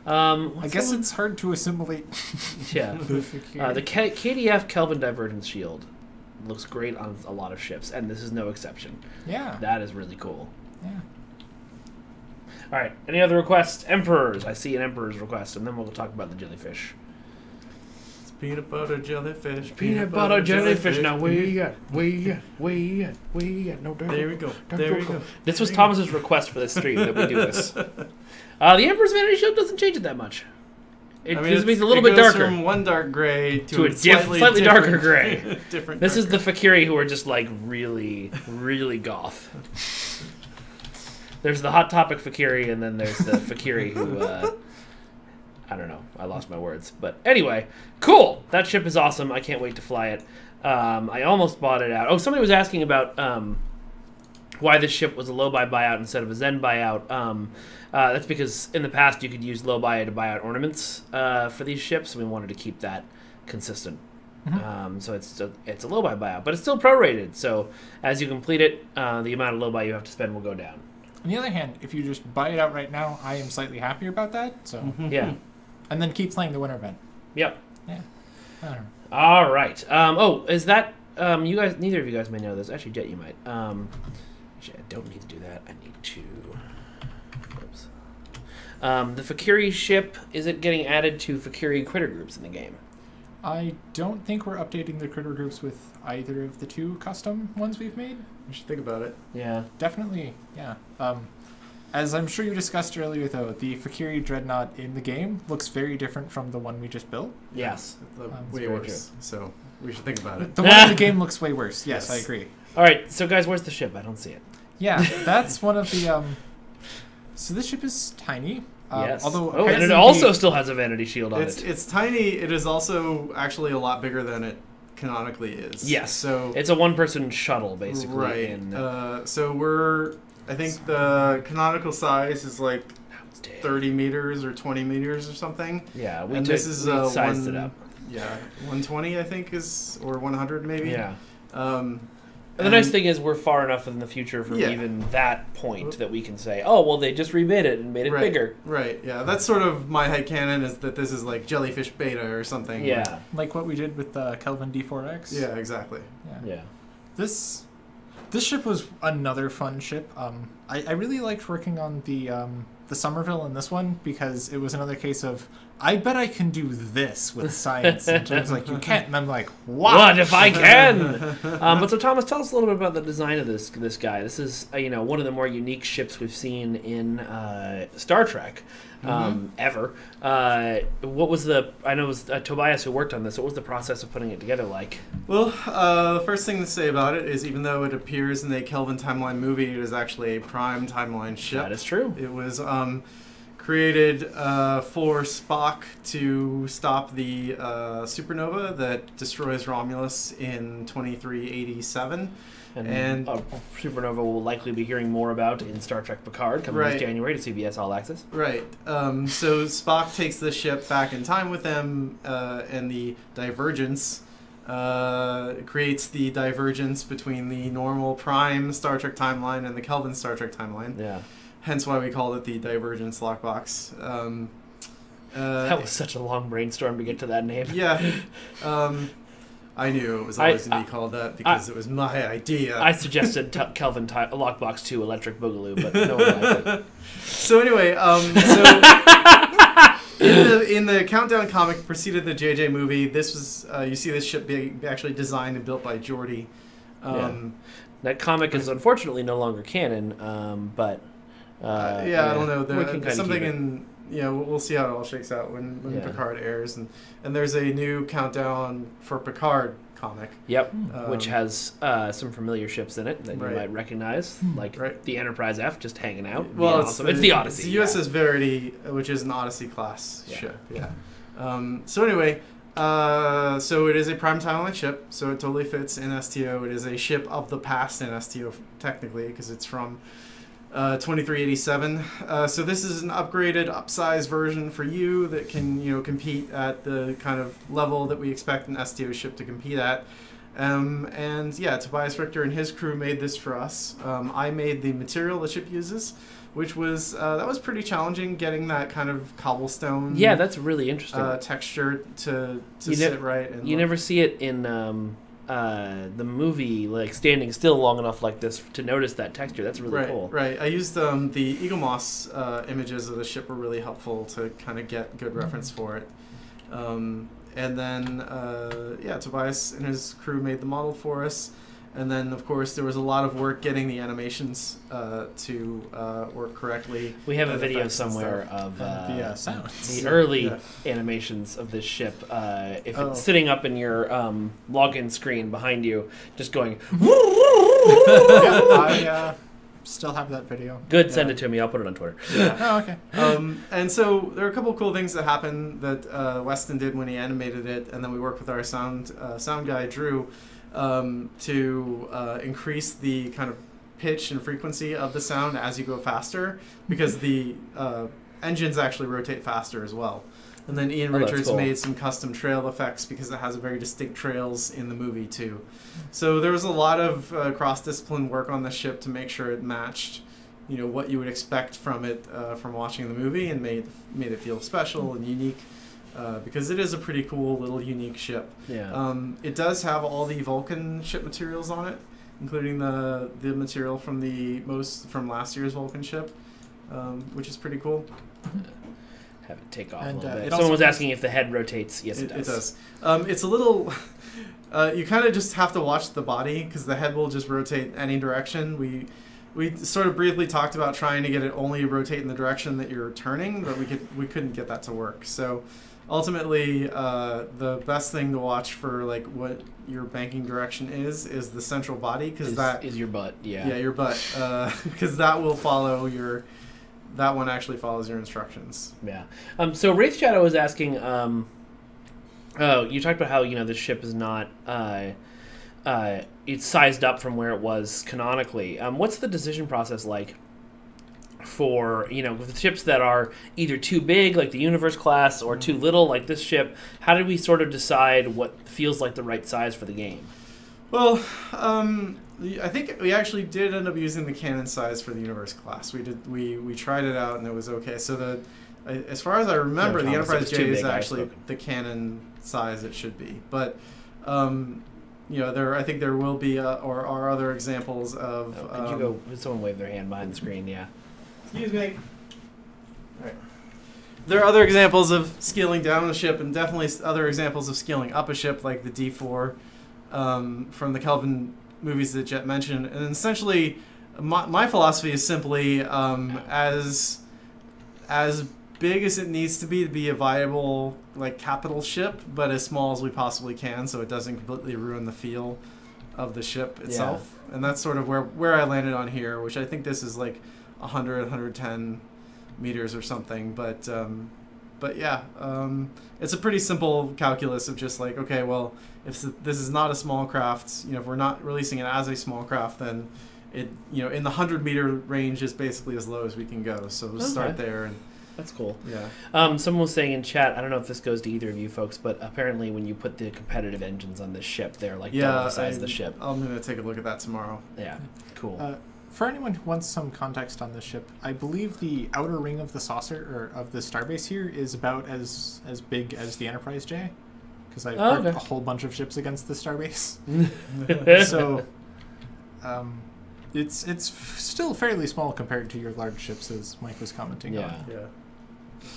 um, I guess it's hard to assimilate. yeah. Uh, the K KDF Kelvin Divergence Shield looks great on a lot of ships, and this is no exception. Yeah. That is really cool. Yeah. All right. Any other requests? Emperors. I see an Emperor's request, and then we'll talk about the jellyfish. It's peanut butter jellyfish. Peanut, peanut butter, butter jellyfish. jellyfish. Now we got, we got, we got, we got. No, there we go. There, there we go. go. This was Thomas's request for this stream that we do this. Uh, the Emperor's Vanity Shield doesn't change it that much. It I mean, just means a little it bit goes darker. From one dark gray to, to a slightly, slightly darker gray. different. This darker. Is the Fakiri who are just like really, really goth. There's the Hot Topic Fakiri, and then there's the Fakiri who. Uh, I don't know. I lost my words. But anyway, cool. That ship is awesome. I can't wait to fly it. Um, I almost bought it out. Oh, somebody was asking about um, why this ship was a low-buy buyout instead of a Zen buyout. Um, uh, that's because in the past you could use low-buy to buy out ornaments uh, for these ships. We wanted to keep that consistent. Mm-hmm. um, so it's a, it's a low-buy buyout. But it's still prorated. So as you complete it, uh, the amount of low-buy you have to spend will go down. On the other hand, if you just buy it out right now, I am slightly happier about that. So mm-hmm. Yeah. And then keep playing the winter event. Yep. Yeah. I don't know. All right. Um, oh, is that um, you guys? Neither of you guys may know this. Actually, Jet, you might. Um, actually, I don't need to do that. I need to. Oops. Um, the Fakiri ship, is it getting added to Fakiri critter groups in the game? I don't think we're updating the critter groups with either of the two custom ones we've made. We should think about it. Yeah. Definitely. Yeah. Um, As I'm sure you discussed earlier, though, the Fakiri Dreadnought in the game looks very different from the one we just built. Yes. Um, way worse. True. So we should think about it. The one in the game looks way worse. Yes, yes, I agree. All right. So, guys, where's the ship? I don't see it. Yeah, that's one of the... Um, So this ship is tiny. Um, yes. Although oh, and it also the, still has a vanity shield on it's, it. It's tiny. It is also actually a lot bigger than it canonically is. Yes. So it's a one-person shuttle, basically. Right. In, uh, so we're, I think sorry. the canonical size is like thirty meters or twenty meters or something. Yeah. We and took, this is we uh, sized one, it up. Yeah. one twenty, I think, is or one hundred maybe. Yeah. Um, and the nice thing is we're far enough in the future from yeah. even that point that we can say, oh, well, they just remade it and made it right. bigger. Right, yeah. That's sort of my headcanon is that this is like Jellyfish Beta or something. Yeah. Like what we did with the uh, Kelvin D four X. Yeah, exactly. Yeah. yeah. This this ship was another fun ship. Um, I, I really liked working on the, um, the Somerville in this one because it was another case of, I bet I can do this with science. And Jim's like, you can't. And I'm like, what? What if I can? um, but so, Thomas, tell us a little bit about the design of this this guy. This is, uh, you know, one of the more unique ships we've seen in uh, Star Trek um, mm-hmm. ever. Uh, what was the? I know it was uh, Tobias who worked on this. What was the process of putting it together like? Well, uh, the first thing to say about it is, even though it appears in the Kelvin timeline movie, it is actually a prime timeline ship. That is true. It was. Um, Created uh, for Spock to stop the uh, supernova that destroys Romulus in twenty-three eighty-seven. And, and a supernova we'll likely be hearing more about in Star Trek Picard coming right. this January to C B S All Access. Right. Um, so Spock takes the ship back in time with them, uh, and the divergence uh, creates the divergence between the normal prime Star Trek timeline and the Kelvin Star Trek timeline. Yeah. Hence why we called it the Divergence Lockbox. Um, uh, that was such a long brainstorm to get to that name. Yeah. Um, I knew it was always going to be called that because I, it was my idea. I suggested t Kelvin t Lockbox two Electric Boogaloo, but no one liked it. So anyway, um, so in, the, in the Countdown comic preceded the J J movie, this was uh, you see this ship being actually designed and built by Geordi. Um, yeah. That comic is unfortunately no longer canon, um, but... Uh, uh, yeah, yeah, I don't know. There, something in you know, we'll see how it all shakes out when, when yeah. Picard airs, and and there's a new Countdown for Picard comic. Yep, um, which has uh, some familiar ships in it that right. you might recognize, like right. the Enterprise F just hanging out. Well, it's, awesome. the, it's the Odyssey. It's the U S S Verity, which is an Odyssey class yeah. ship. Yeah. Um, so anyway, uh, so it is a prime timeline ship, so it totally fits in S T O. It is a ship of the past in S T O technically because it's from. Uh, twenty-three eighty-seven. Uh, so this is an upgraded, upsized version for you that can, you know, compete at the kind of level that we expect an S T O ship to compete at. Um, and yeah, Tobias Richter and his crew made this for us. Um, I made the material the ship uses, which was uh, that was pretty challenging getting that kind of cobblestone. Yeah, that's really interesting uh, texture to to you sit right. And you look. Never see it in. Um... Uh, the movie, like standing still long enough like this to notice that texture. That's really right, cool. Right. I used um, the Eagle Moss uh, images of the ship were really helpful to kind of get good reference for it. Um, and then, uh, yeah, Tobias and his crew made the model for us. And then, of course, there was a lot of work getting the animations uh, to uh, work correctly. We have a video somewhere of uh, the, uh, sounds. the early yeah. animations of this ship. Uh, if oh. it's sitting up in your um, login screen behind you, just going... yeah, I uh, still have that video. Good, yeah. Send it to me. I'll put it on Twitter. Yeah. Oh, okay. Um, and so there are a couple of cool things that happened that uh, Weston did when he animated it, and then we worked with our sound, uh, sound guy, Drew, Um, to uh, increase the kind of pitch and frequency of the sound as you go faster, because the uh, engines actually rotate faster as well. And then Ian Richards oh, cool. made some custom trail effects because it has very distinct trails in the movie too. So there was a lot of uh, cross-discipline work on the ship to make sure it matched, you know, what you would expect from it uh, from watching the movie, and made made it feel special and unique. Uh, because it is a pretty cool little unique ship. Yeah. Um, it does have all the Vulcan ship materials on it, including the the material from the most from last year's Vulcan ship, um, which is pretty cool. Have it take off and, a little uh, bit. Someone was asking if the head rotates. Yes, it, it does. It does. Um, it's a little. Uh, you kind of just have to watch the body because the head will just rotate any direction. We. We sort of briefly talked about trying to get it only rotate in the direction that you're turning, but we could we couldn't get that to work. So, ultimately, uh, the best thing to watch for like what your banking direction is is the central body, because that is your butt. Yeah, yeah, your butt, because uh, that will follow your that one actually follows your instructions. Yeah. Um, so Wraith Shadow was asking, um, oh, you talked about how, you know, the ship is not, uh, uh, it's sized up from where it was canonically. Um, what's the decision process like for, you know, with the ships that are either too big, like the Universe class, or too little, like this ship? How did we sort of decide what feels like the right size for the game? Well, um, I think we actually did end up using the cannon size for the Universe class. We did, we we tried it out and it was okay. So the, as far as I remember, no, Thomas, the Enterprise J is actually the cannon size it should be. But um, you know, there I think there will be uh, or are other examples of. Oh, could um, you go? Could someone wave their hand behind the screen? Yeah. Excuse me. All right. There are other examples of scaling down a ship, and definitely other examples of scaling up a ship, like the D four um, from the Kelvin movies that Jet mentioned. And essentially, my, my philosophy is simply um, as as big as it needs to be to be a viable, like, capital ship, but as small as we possibly can, so it doesn't completely ruin the feel of the ship itself. Yeah. And that's sort of where where I landed on here, which I think this is like one hundred, one hundred ten meters or something, but um, but yeah, um, it's a pretty simple calculus of just like, okay, well, if this is not a small craft, you know, if we're not releasing it as a small craft, then it, you know, in the one hundred meter range is basically as low as we can go, so we'll okay. start there. And that's cool. Yeah. Um, someone was saying in chat, I don't know if this goes to either of you folks, but apparently when you put the competitive engines on this ship, they're like yeah, double the size I, of the ship. I'm gonna take a look at that tomorrow. Yeah. Cool. Uh, For anyone who wants some context on this ship, I believe the outer ring of the saucer, or of the starbase here, is about as as big as the Enterprise J, because I oh, okay. a whole bunch of ships against the starbase. So um, it's it's f still fairly small compared to your large ships, as Mike was commenting yeah. on. Yeah,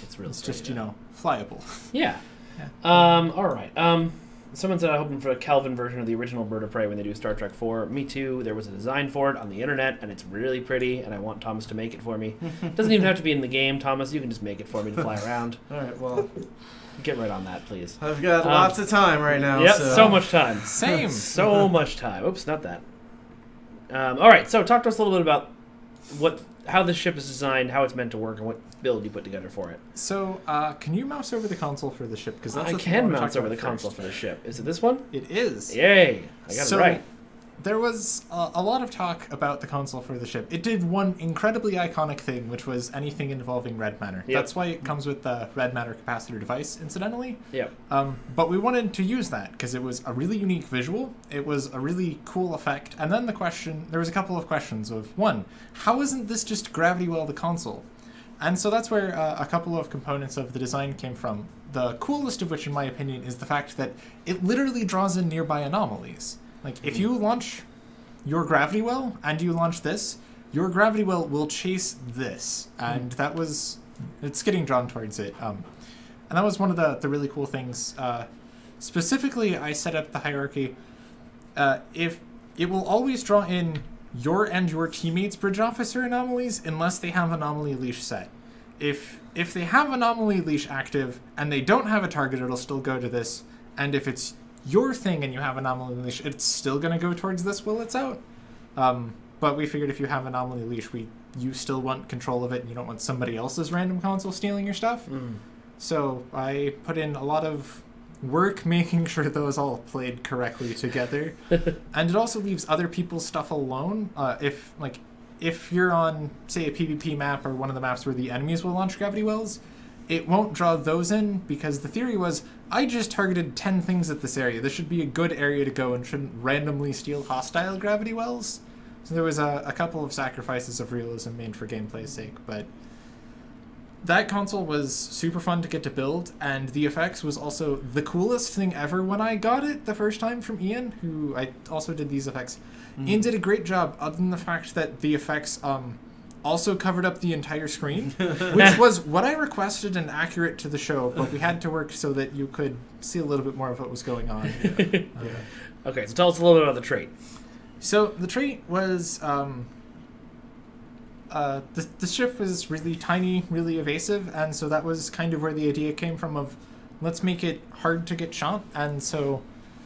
it's real. It's straight, just yeah. you know, flyable. Yeah. yeah. Um. All right. Um. Someone said, I'm hoping for a Kelvin version of the original Bird of Prey when they do Star Trek four. Me too. There was a design for it on the internet, and it's really pretty, and I want Thomas to make it for me. It doesn't even have to be in the game, Thomas. You can just make it for me to fly around. All right, well, get right on that, please. I've got um, lots of time right now. Yep, so, so much time. Same. So much time. Oops, not that. Um, all right, so talk to us a little bit about what... how the ship is designed, how it's meant to work, and what build you put together for it. So, uh, can you mouse over the console for the ship? Because I can mouse over the console for the ship. Is it this one? It is. Yay! I got it right. There was a, a lot of talk about the console for the ship. It did one incredibly iconic thing, which was anything involving red matter. Yep. That's why it comes with the red matter capacitor device, incidentally. Yep. Um, but we wanted to use that because it was a really unique visual. It was a really cool effect. And then the question, there was a couple of questions of, one, how isn't this just gravity well the console? And so that's where uh, a couple of components of the design came from. The coolest of which, in my opinion, is the fact that it literally draws in nearby anomalies. Like, if you launch your gravity well and you launch this, your gravity well will chase this. And that was... it's getting drawn towards it. Um, and that was one of the, the really cool things. Uh, specifically, I set up the hierarchy. Uh, if it will always draw in your and your teammates' bridge officer anomalies unless they have anomaly leash set. If, if they have anomaly leash active and they don't have a target, it'll still go to this. And if it's your thing and you have anomaly leash, it's still going to go towards this while it's out. Um, but we figured if you have anomaly leash, we you still want control of it, and you don't want somebody else's random console stealing your stuff. Mm. So I put in a lot of work making sure those all played correctly together. And it also leaves other people's stuff alone. Uh, if like if you're on, say, a PvP map or one of the maps where the enemies will launch gravity wells, it won't draw those in because the theory was, I just targeted ten things at this area. This should be a good area to go and shouldn't randomly steal hostile gravity wells. So there was a, a couple of sacrifices of realism made for gameplay's sake, but that console was super fun to get to build, and the effects was also the coolest thing ever when I got it the first time from Ian, who I also did these effects. Mm. Ian did a great job, other than the fact that the effects... Um, also covered up the entire screen, which was what I requested and accurate to the show, but we had to work so that you could see a little bit more of what was going on. Yeah. Okay. Okay, so tell us a little bit about the trait. So the trait was... Um, uh, the, the ship was really tiny, really evasive, and so that was kind of where the idea came from of, let's make it hard to get shot, and so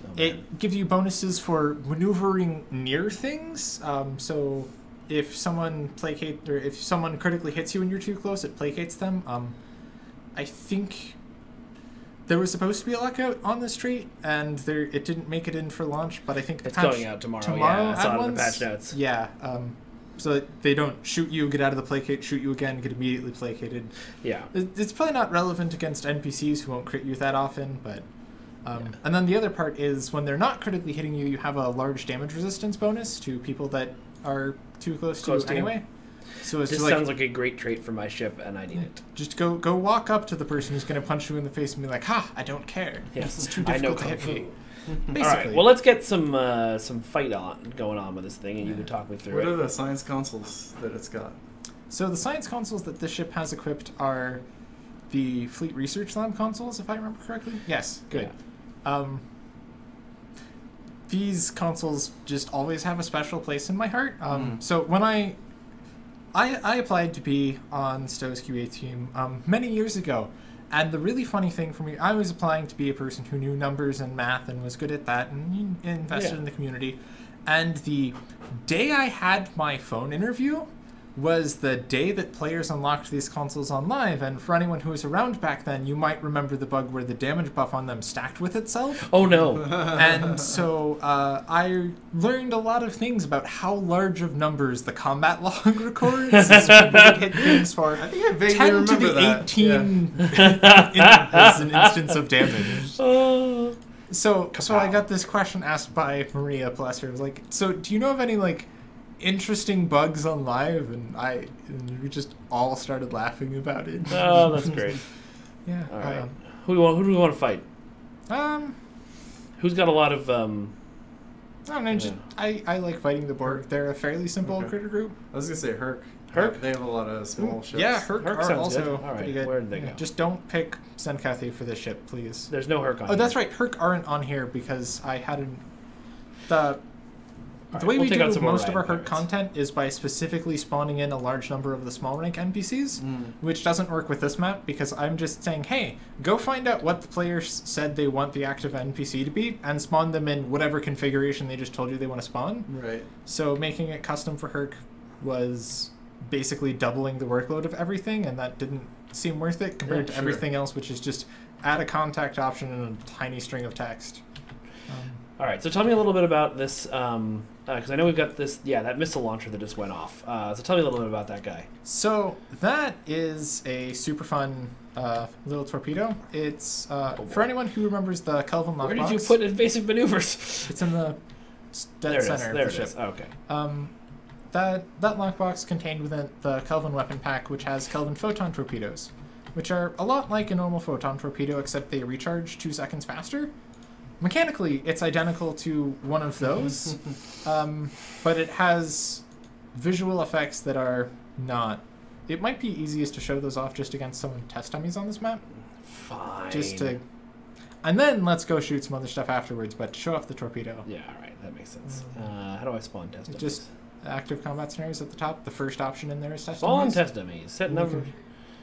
oh, it gives you bonuses for maneuvering near things, um, so... if someone placate or if someone critically hits you and you're too close, it placates them. Um, I think there was supposed to be a lockout on the street, and there it didn't make it in for launch. But I think the it's patch, going out tomorrow. Tomorrow, yeah, it's on in the patch notes. Yeah. Um, so they don't shoot you, get out of the placate, shoot you again, get immediately placated. Yeah. It's probably not relevant against N P Cs who won't crit you that often, but... Um, yeah. And then the other part is when they're not critically hitting you, you have a large damage resistance bonus to people that are too close, close to you anyway. So it's this like, sounds like a great trait for my ship, and I need yeah, it. Just go go walk up to the person who's going to punch you in the face and be like, ha, I don't care. Yes. This is too difficult to hit me. Basically. All right, well, let's get some uh, some fight on going on with this thing, and yeah. you can talk me through what it. What are the science consoles that it's got? So the science consoles that this ship has equipped are the Fleet Research Lab consoles, if I remember correctly. Yes, good. Yeah. Um, these consoles just always have a special place in my heart. Um, mm. So when I, I I applied to be on Stowe's Q A team um, many years ago. And the really funny thing for me, I was applying to be a person who knew numbers and math and was good at that and invested yeah. in the community. And the day I had my phone interview was the day that players unlocked these consoles on live. And for anyone who was around back then, you might remember the bug where the damage buff on them stacked with itself. Oh, no. And so uh, I learned a lot of things about how large of numbers the combat log records. As people would hit things for I think I vaguely ten to the that. eighteen yeah. as an instance of damage. Oh. So, so I got this question asked by Maria Plesser. It was like, so do you know of any, like, interesting bugs on live, and I and we just all started laughing about it. Oh, that's great. Yeah. All right. Um, who do we want, who do we want to fight? Um, who's got a lot of um? I don't know. Yeah. Just, I I like fighting the Borg. They're a fairly simple okay. critter group. I was gonna say Herc. Herc. They have a lot of small ships. Yeah, Herc, Herc are also good. All right. pretty good. Where did they go? Just don't pick Senkathy for this ship, please. There's no Herc on. Oh, here. That's right. Herc aren't on here because I hadn't the. The right, way we'll we do most of our Herc content is by specifically spawning in a large number of the small rank N P Cs, mm. which doesn't work with this map because I'm just saying, hey, go find out what the players said they want the active N P C to be and spawn them in whatever configuration they just told you they want to spawn. Right. So making it custom for Herc was basically doubling the workload of everything, and that didn't seem worth it compared yeah, to sure. everything else, which is just add a contact option and a tiny string of text. Um, All right, so tell me a little bit about this, because um, uh, I know we've got this, yeah, that missile launcher that just went off. Uh, so tell me a little bit about that guy. So that is a super fun uh, little torpedo. It's, uh, oh, for anyone who remembers the Kelvin lockbox. Where did you put invasive maneuvers? It's in the dead center of the ship. There it is, there it is. Okay. Um, that, that lockbox contained within the Kelvin weapon pack, which has Kelvin photon torpedoes, which are a lot like a normal photon torpedo, except they recharge two seconds faster. Mechanically, it's identical to one of those, um, but it has visual effects that are not... It might be easiest to show those off just against some test dummies on this map. Fine. Just to... And then let's go shoot some other stuff afterwards, but show off the torpedo. Yeah, all right, that makes sense. Uh, how do I spawn test dummies? Just active combat scenarios at the top. The first option in there is test dummies. Spawn test dummies. Set number...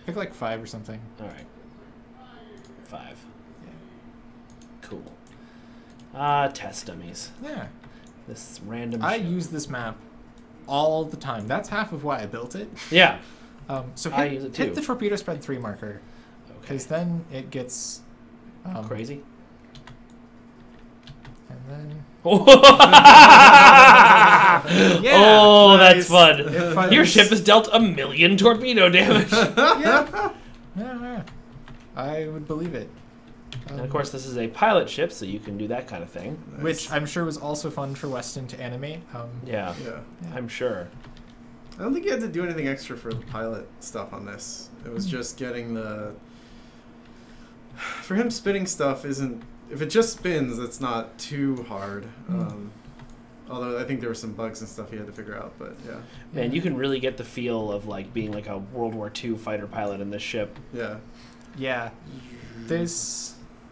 Pick like five or something. All right. Five. Yeah. Cool. Ah, uh, test dummies. Yeah. This random I ship. use this map all the time. That's half of why I built it. Yeah. Um, so hit, I use it too. Hit the torpedo spread three marker. Because okay. then it gets... Um, crazy. And then... yeah, oh, nice. That's fun. Your ship has dealt a million torpedo damage. yeah. yeah, yeah. I would believe it. And of course, this is a pilot ship, so you can do that kind of thing. Nice. Which I'm sure was also fun for Weston to animate. Um, yeah. yeah, I'm sure. I don't think you had to do anything extra for the pilot stuff on this. It was just getting the... For him, spinning stuff isn't... If it just spins, it's not too hard. Um, mm. Although I think there were some bugs and stuff he had to figure out, but yeah. Man, you can really get the feel of like being like a World War Two fighter pilot in this ship. Yeah. Yeah. There's...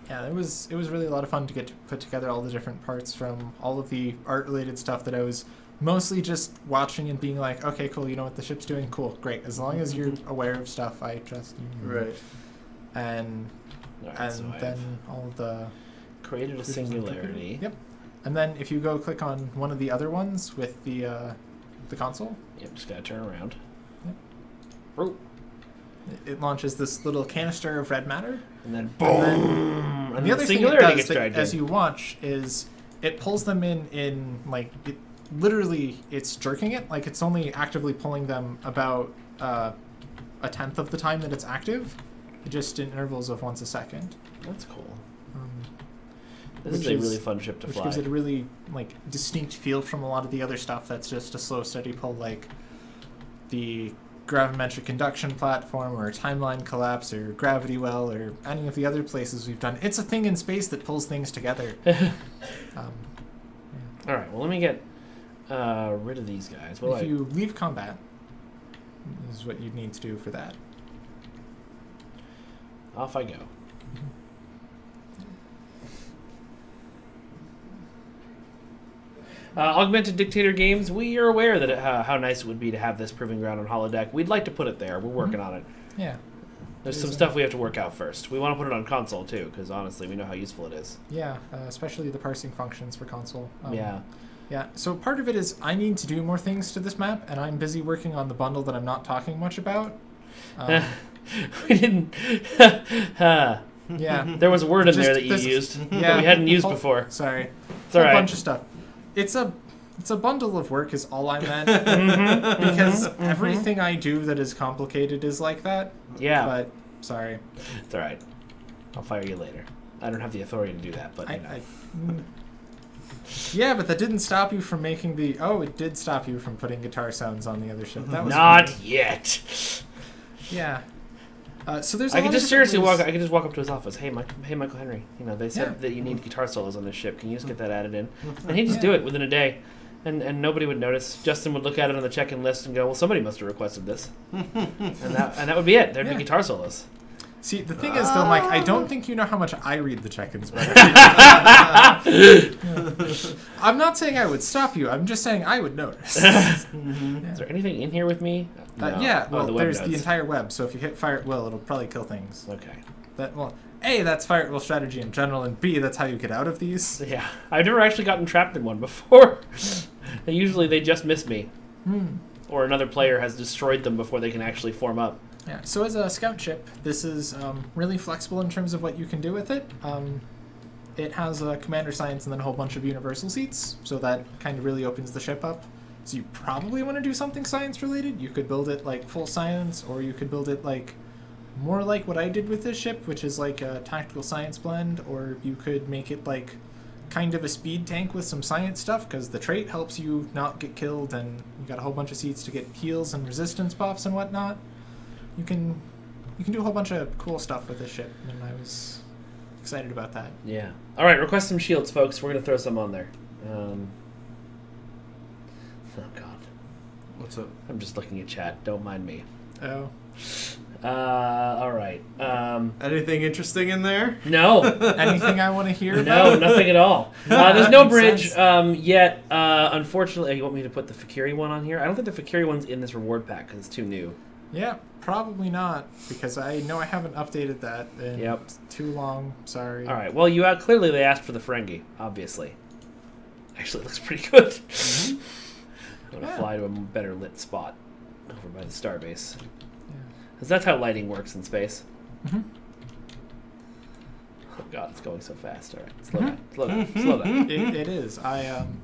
Yeah, it was it was really a lot of fun to get to put together all the different parts from all of the art-related stuff that I was mostly just watching and being like, okay, cool, you know what the ship's doing? Cool, great. As long as you're aware of stuff, I trust you. Right. And, right, and so then I've all the... Created a singularity. Yep. And then if you go click on one of the other ones with the... Uh, the console. Yep, just gotta turn around. Yep. Oh. It launches this little canister of red matter. And then boom! And, then, and, and the other thing it does that, as you watch is it pulls them in, in like, it, literally it's jerking it. Like, it's only actively pulling them about uh, a tenth of the time that it's active. Just in intervals of once a second. That's cool. Um, this is a really fun ship to fly. Which gives it a really, like, distinct feel from a lot of the other stuff that's just a slow, steady pull, like the gravimetric induction platform or timeline collapse or gravity well or any of the other places we've done. It's a thing in space that pulls things together. um, yeah. All right, well, let me get uh, rid of these guys. What if I... you leave combat, this is what you need to do for that. Off I go. Uh, Augmented Dictator Games, we are aware that it, uh, how nice it would be to have this proving ground on holodeck. We'd like to put it there. We're working mm-hmm. on it. Yeah. There's some stuff we have to work out first. We want to put it on console, too, because honestly, we know how useful it is. Yeah, uh, especially the parsing functions for console. Um, yeah. Yeah, so part of it is I need to do more things to this map, and I'm busy working on the bundle that I'm not talking much about. Um, we didn't. Yeah, there was a word in Just, there that you used yeah, that we hadn't used whole, before. Sorry, it's all right. A bunch of stuff. It's a it's a bundle of work is all I meant mm-hmm, because mm-hmm, everything mm-hmm. I do that is complicated is like that. Yeah, but sorry, it's all right. I'll fire you later. I don't have the authority to do that, but I, you know. I, mm, yeah, but that didn't stop you from making the. Oh, it did stop you from putting guitar sounds on the other ship. That was not weird. Yet. Yeah. Uh, so there's. A I could just seriously ways. walk. I could just walk up to his office. Hey, Mike, hey, Michael Henry. You know, they said yeah. that you need guitar solos on this ship. Can you just get that added in? And he'd just yeah. do it within a day, and and nobody would notice. Justin would look at it on the check-in list and go, "Well, somebody must have requested this," and that and that would be it. There'd yeah. be guitar solos. See, the thing uh, is, though, Mike, I don't think you know how much I read the check-ins. But uh, yeah. I'm not saying I would stop you. I'm just saying I would notice. mm-hmm. yeah. Is there anything in here with me? No. Uh, yeah, well, oh, the there's notes. The entire web, so if you hit fire at will, it'll probably kill things. Okay. That well, A, that's fire at will strategy in general, and B, that's how you get out of these. Yeah. I've never actually gotten trapped in one before. they usually they just miss me. Hmm. Or another player has destroyed them before they can actually form up. Yeah, so as a scout ship, this is um, really flexible in terms of what you can do with it. Um, it has a commander science and then a whole bunch of universal seats, so that kind of really opens the ship up. So you probably want to do something science-related. You could build it like full science, or you could build it like more like what I did with this ship, which is like a tactical science blend, or you could make it like kind of a speed tank with some science stuff, because the trait helps you not get killed, and you got a whole bunch of seats to get heals and resistance buffs and whatnot. You can you can do a whole bunch of cool stuff with this ship, and I was excited about that. Yeah. All right, request some shields, folks. We're going to throw some on there. Um, oh, God. What's up? I'm just looking at chat. Don't mind me. Oh. Uh, all right. Um, Anything interesting in there? No. Anything I want to hear about? No, nothing at all. Uh, there's no bridge um, yet. Uh, unfortunately, you want me to put the Fakiri one on here? I don't think the Fakiri one's in this reward pack because it's too new. Yeah, probably not, because I know I haven't updated that in yep. too long. Sorry. All right. Well, you uh, clearly they asked for the Ferengi, obviously. Actually, it looks pretty good. Mm-hmm. I'm going to yeah. fly to a better lit spot over by the starbase. Because yeah. that's how lighting works in space. Mm-hmm. Oh, God, it's going so fast. All right. Slow mm-hmm. down. Slow down. Mm-hmm. Slow down. It, it is. I, um...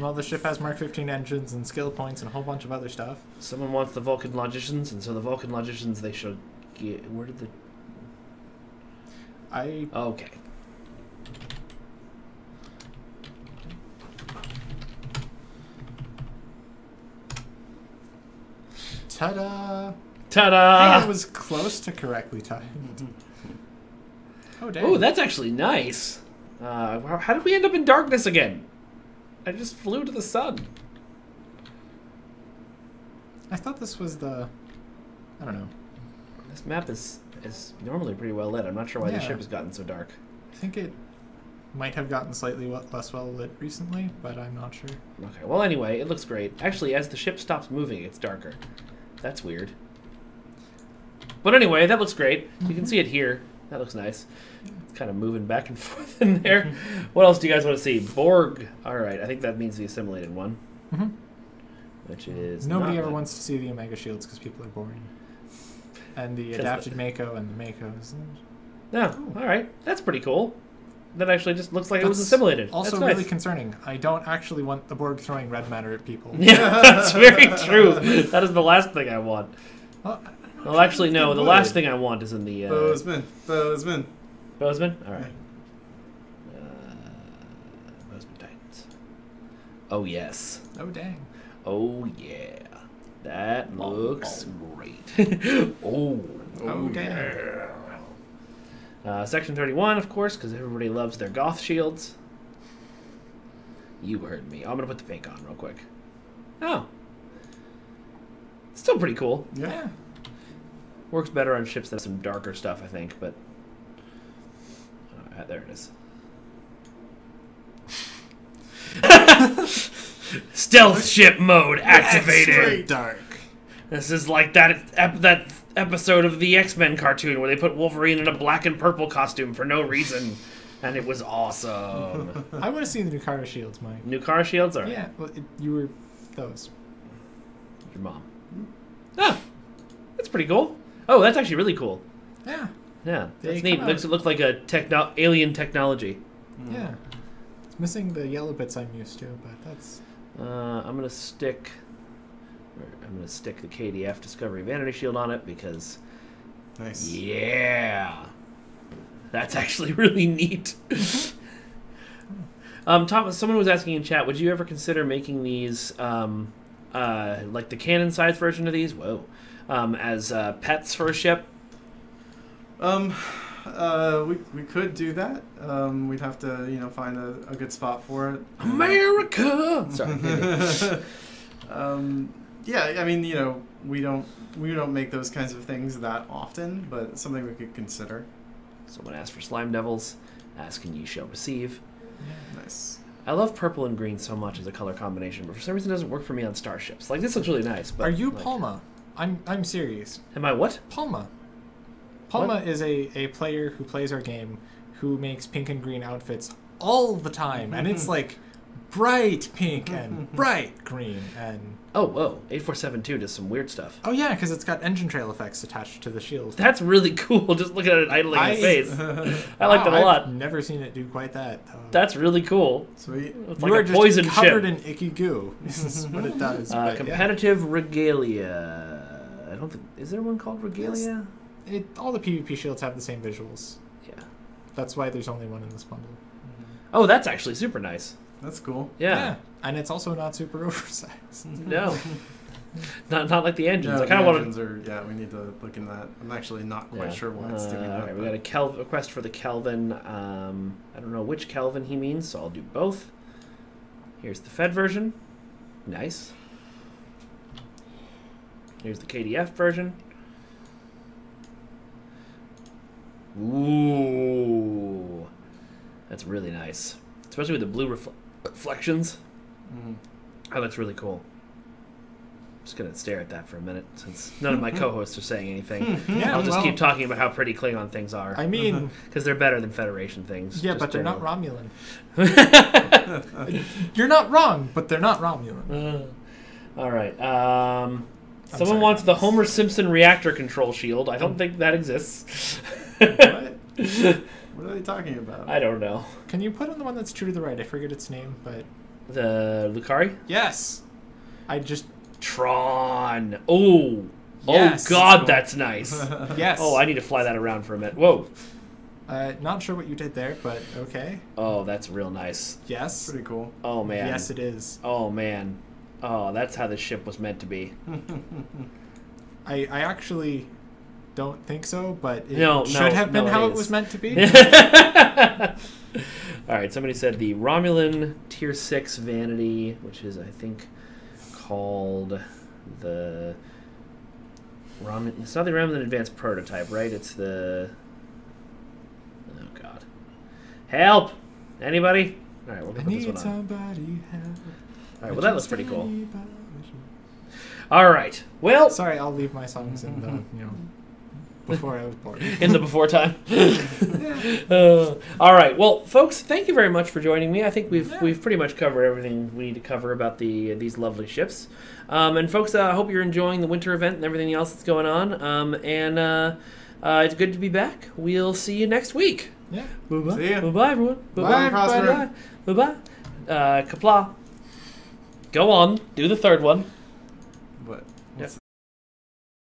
Well, the ship has Mark fifteen engines and skill points and a whole bunch of other stuff. Someone wants the Vulcan logicians, and so the Vulcan logicians, they should get... Where did the... I... Okay. Ta-da! Ta-da! I was close to correctly timed. Oh, dang. Oh, that's actually nice. Uh, how did we end up in darkness again? I just flew to the sun. I thought this was the... I don't know. This map is is normally pretty well lit. I'm not sure why yeah. the ship has gotten so dark. I think it might have gotten slightly less well lit recently, but I'm not sure. Okay, well anyway, it looks great. Actually, as the ship stops moving, it's darker. That's weird. But anyway, that looks great. Mm-hmm. You can see it here. That looks nice. It's kind of moving back and forth in there. What else do you guys want to see? Borg. All right. I think that means the assimilated one. Mm-hmm. which is nobody ever wants to see the Omega Shields because people are boring. And the adapted Mako and the Makos. Yeah, oh, all right, that's pretty cool. That actually just looks like that's it was assimilated. Also, that's really nice. Concerning. I don't actually want the Borg throwing red matter at people. Yeah, that's very true. That is the last thing I want. Well, I well actually, no. The would. last thing I want is in the uh, Bozeman. Bozeman. Bozeman. All right. Uh, Bozeman Titans. Oh yes. Oh dang. Oh yeah. That oh, looks oh. great. oh. Oh dang. Yeah. Uh, Section thirty-one, of course, because everybody loves their goth shields. You heard me. I'm going to put the pink on real quick. Oh. Still pretty cool. Yeah. yeah. Works better on ships that have some darker stuff, I think, but... Uh, there it is. Stealth ship mode activated. Extra dark. This is like that... that episode of the X-Men cartoon where they put Wolverine in a black and purple costume for no reason, and it was awesome. I want to see the Nukara shields, Mike. Nukara shields are yeah. Well, it, you were those. Your mom. Oh, that's pretty cool. Oh, that's actually really cool. Yeah. Yeah, they that's neat. It makes it look like a techno alien technology. Mm. Yeah, it's missing the yellow bits I'm used to, but that's. Uh, I'm gonna stick. I'm going to stick the K D F Discovery Vanity Shield on it because... Nice. Yeah! That's actually really neat. um, Thomas, someone was asking in chat, would you ever consider making these, um, uh, like the cannon-sized version of these, whoa, um, as uh, pets for a ship? Um, uh, we, we could do that. Um, we'd have to, you know, find a, a good spot for it. America! Sorry. um... Yeah, I mean, you know, we don't we don't make those kinds of things that often, but it's something we could consider. Someone asked for slime devils, ask and ye shall receive. Yeah, nice. I love purple and green so much as a color combination, but for some reason it doesn't work for me on starships. Like this looks really nice. But are you like, Palma? I'm I'm serious. Am I what? Palma. Palma what? is a a player who plays our game, who makes pink and green outfits all the time, mm-hmm. and it's like. Bright pink and bright green and... Oh, whoa. eight four seven two does some weird stuff. Oh, yeah, because it's got engine trail effects attached to the shield. That's really cool, just looking at it idling I, in the face. I like wow, that a lot. I've never seen it do quite that. Though. That's really cool. Sweet. It's like you a just poison covered chip. in icky goo. This is what it does. Uh, competitive yeah. regalia. I don't think... Is there one called regalia? It, all the PvP shields have the same visuals. Yeah. That's why there's only one in this bundle. Oh, that's actually super nice. That's cool. Yeah. yeah. And it's also not super oversized. No. not not like the engines. No, I kind of want to... Are, yeah, we need to look into that. I'm actually not quite yeah. sure why it's doing uh, that. All right, we got a Kel request for the Kelvin. Um, I don't know which Kelvin he means, so I'll do both. Here's the Fed version. Nice. Here's the K D F version. Ooh. That's really nice. Especially with the blue reflections. Reflections. Mm. That looks really cool. I'm just gonna stare at that for a minute since none of my co-hosts are saying anything. yeah, I'll just well, keep talking about how pretty Klingon things are. I mean, because they're better than Federation things. Yeah, but they're generally. not Romulan. You're not wrong, but they're not Romulan. Uh, all right. Um, someone sorry, wants the Homer Simpson reactor control shield. I don't um, think that exists. What? What are they talking about? I don't know. Can you put on the one that's true to the right? I forget its name, but... The Lucari? Yes. I just... Tron. Oh. Yes. Oh, God, that's, cool. that's nice. Yes. Oh, I need to fly that around for a minute. Whoa. Uh, not sure what you did there, but okay. Oh, that's real nice. Yes. Pretty cool. Oh, man. Yes, it is. Oh, man. Oh, that's how the ship was meant to be. I, I actually... Don't think so, but it no, should no, have been no, how it, it was meant to be. All right, somebody said the Romulan Tier six Vanity, which is, I think, called the... Romulan. It's not the Romulan Advanced Prototype, right? It's the... Oh, God. Help! Anybody? All right, we'll put this one on. Somebody help. All right, well, that looks pretty cool. All right, well... Sorry, I'll leave my songs in the, you know... Before I was born. In the before time. uh, all right. Well, folks, thank you very much for joining me. I think we've yeah. we've pretty much covered everything we need to cover about the these lovely ships. Um, and folks, uh, I hope you're enjoying the winter event and everything else that's going on. Um, and uh, uh, it's good to be back. We'll see you next week. Yeah. Bye-bye. See ya. Bye-bye, everyone. Bye-bye. Bye-bye. Bye-bye. Bye-bye. Uh, Kapla. Go on. Do the third one. What?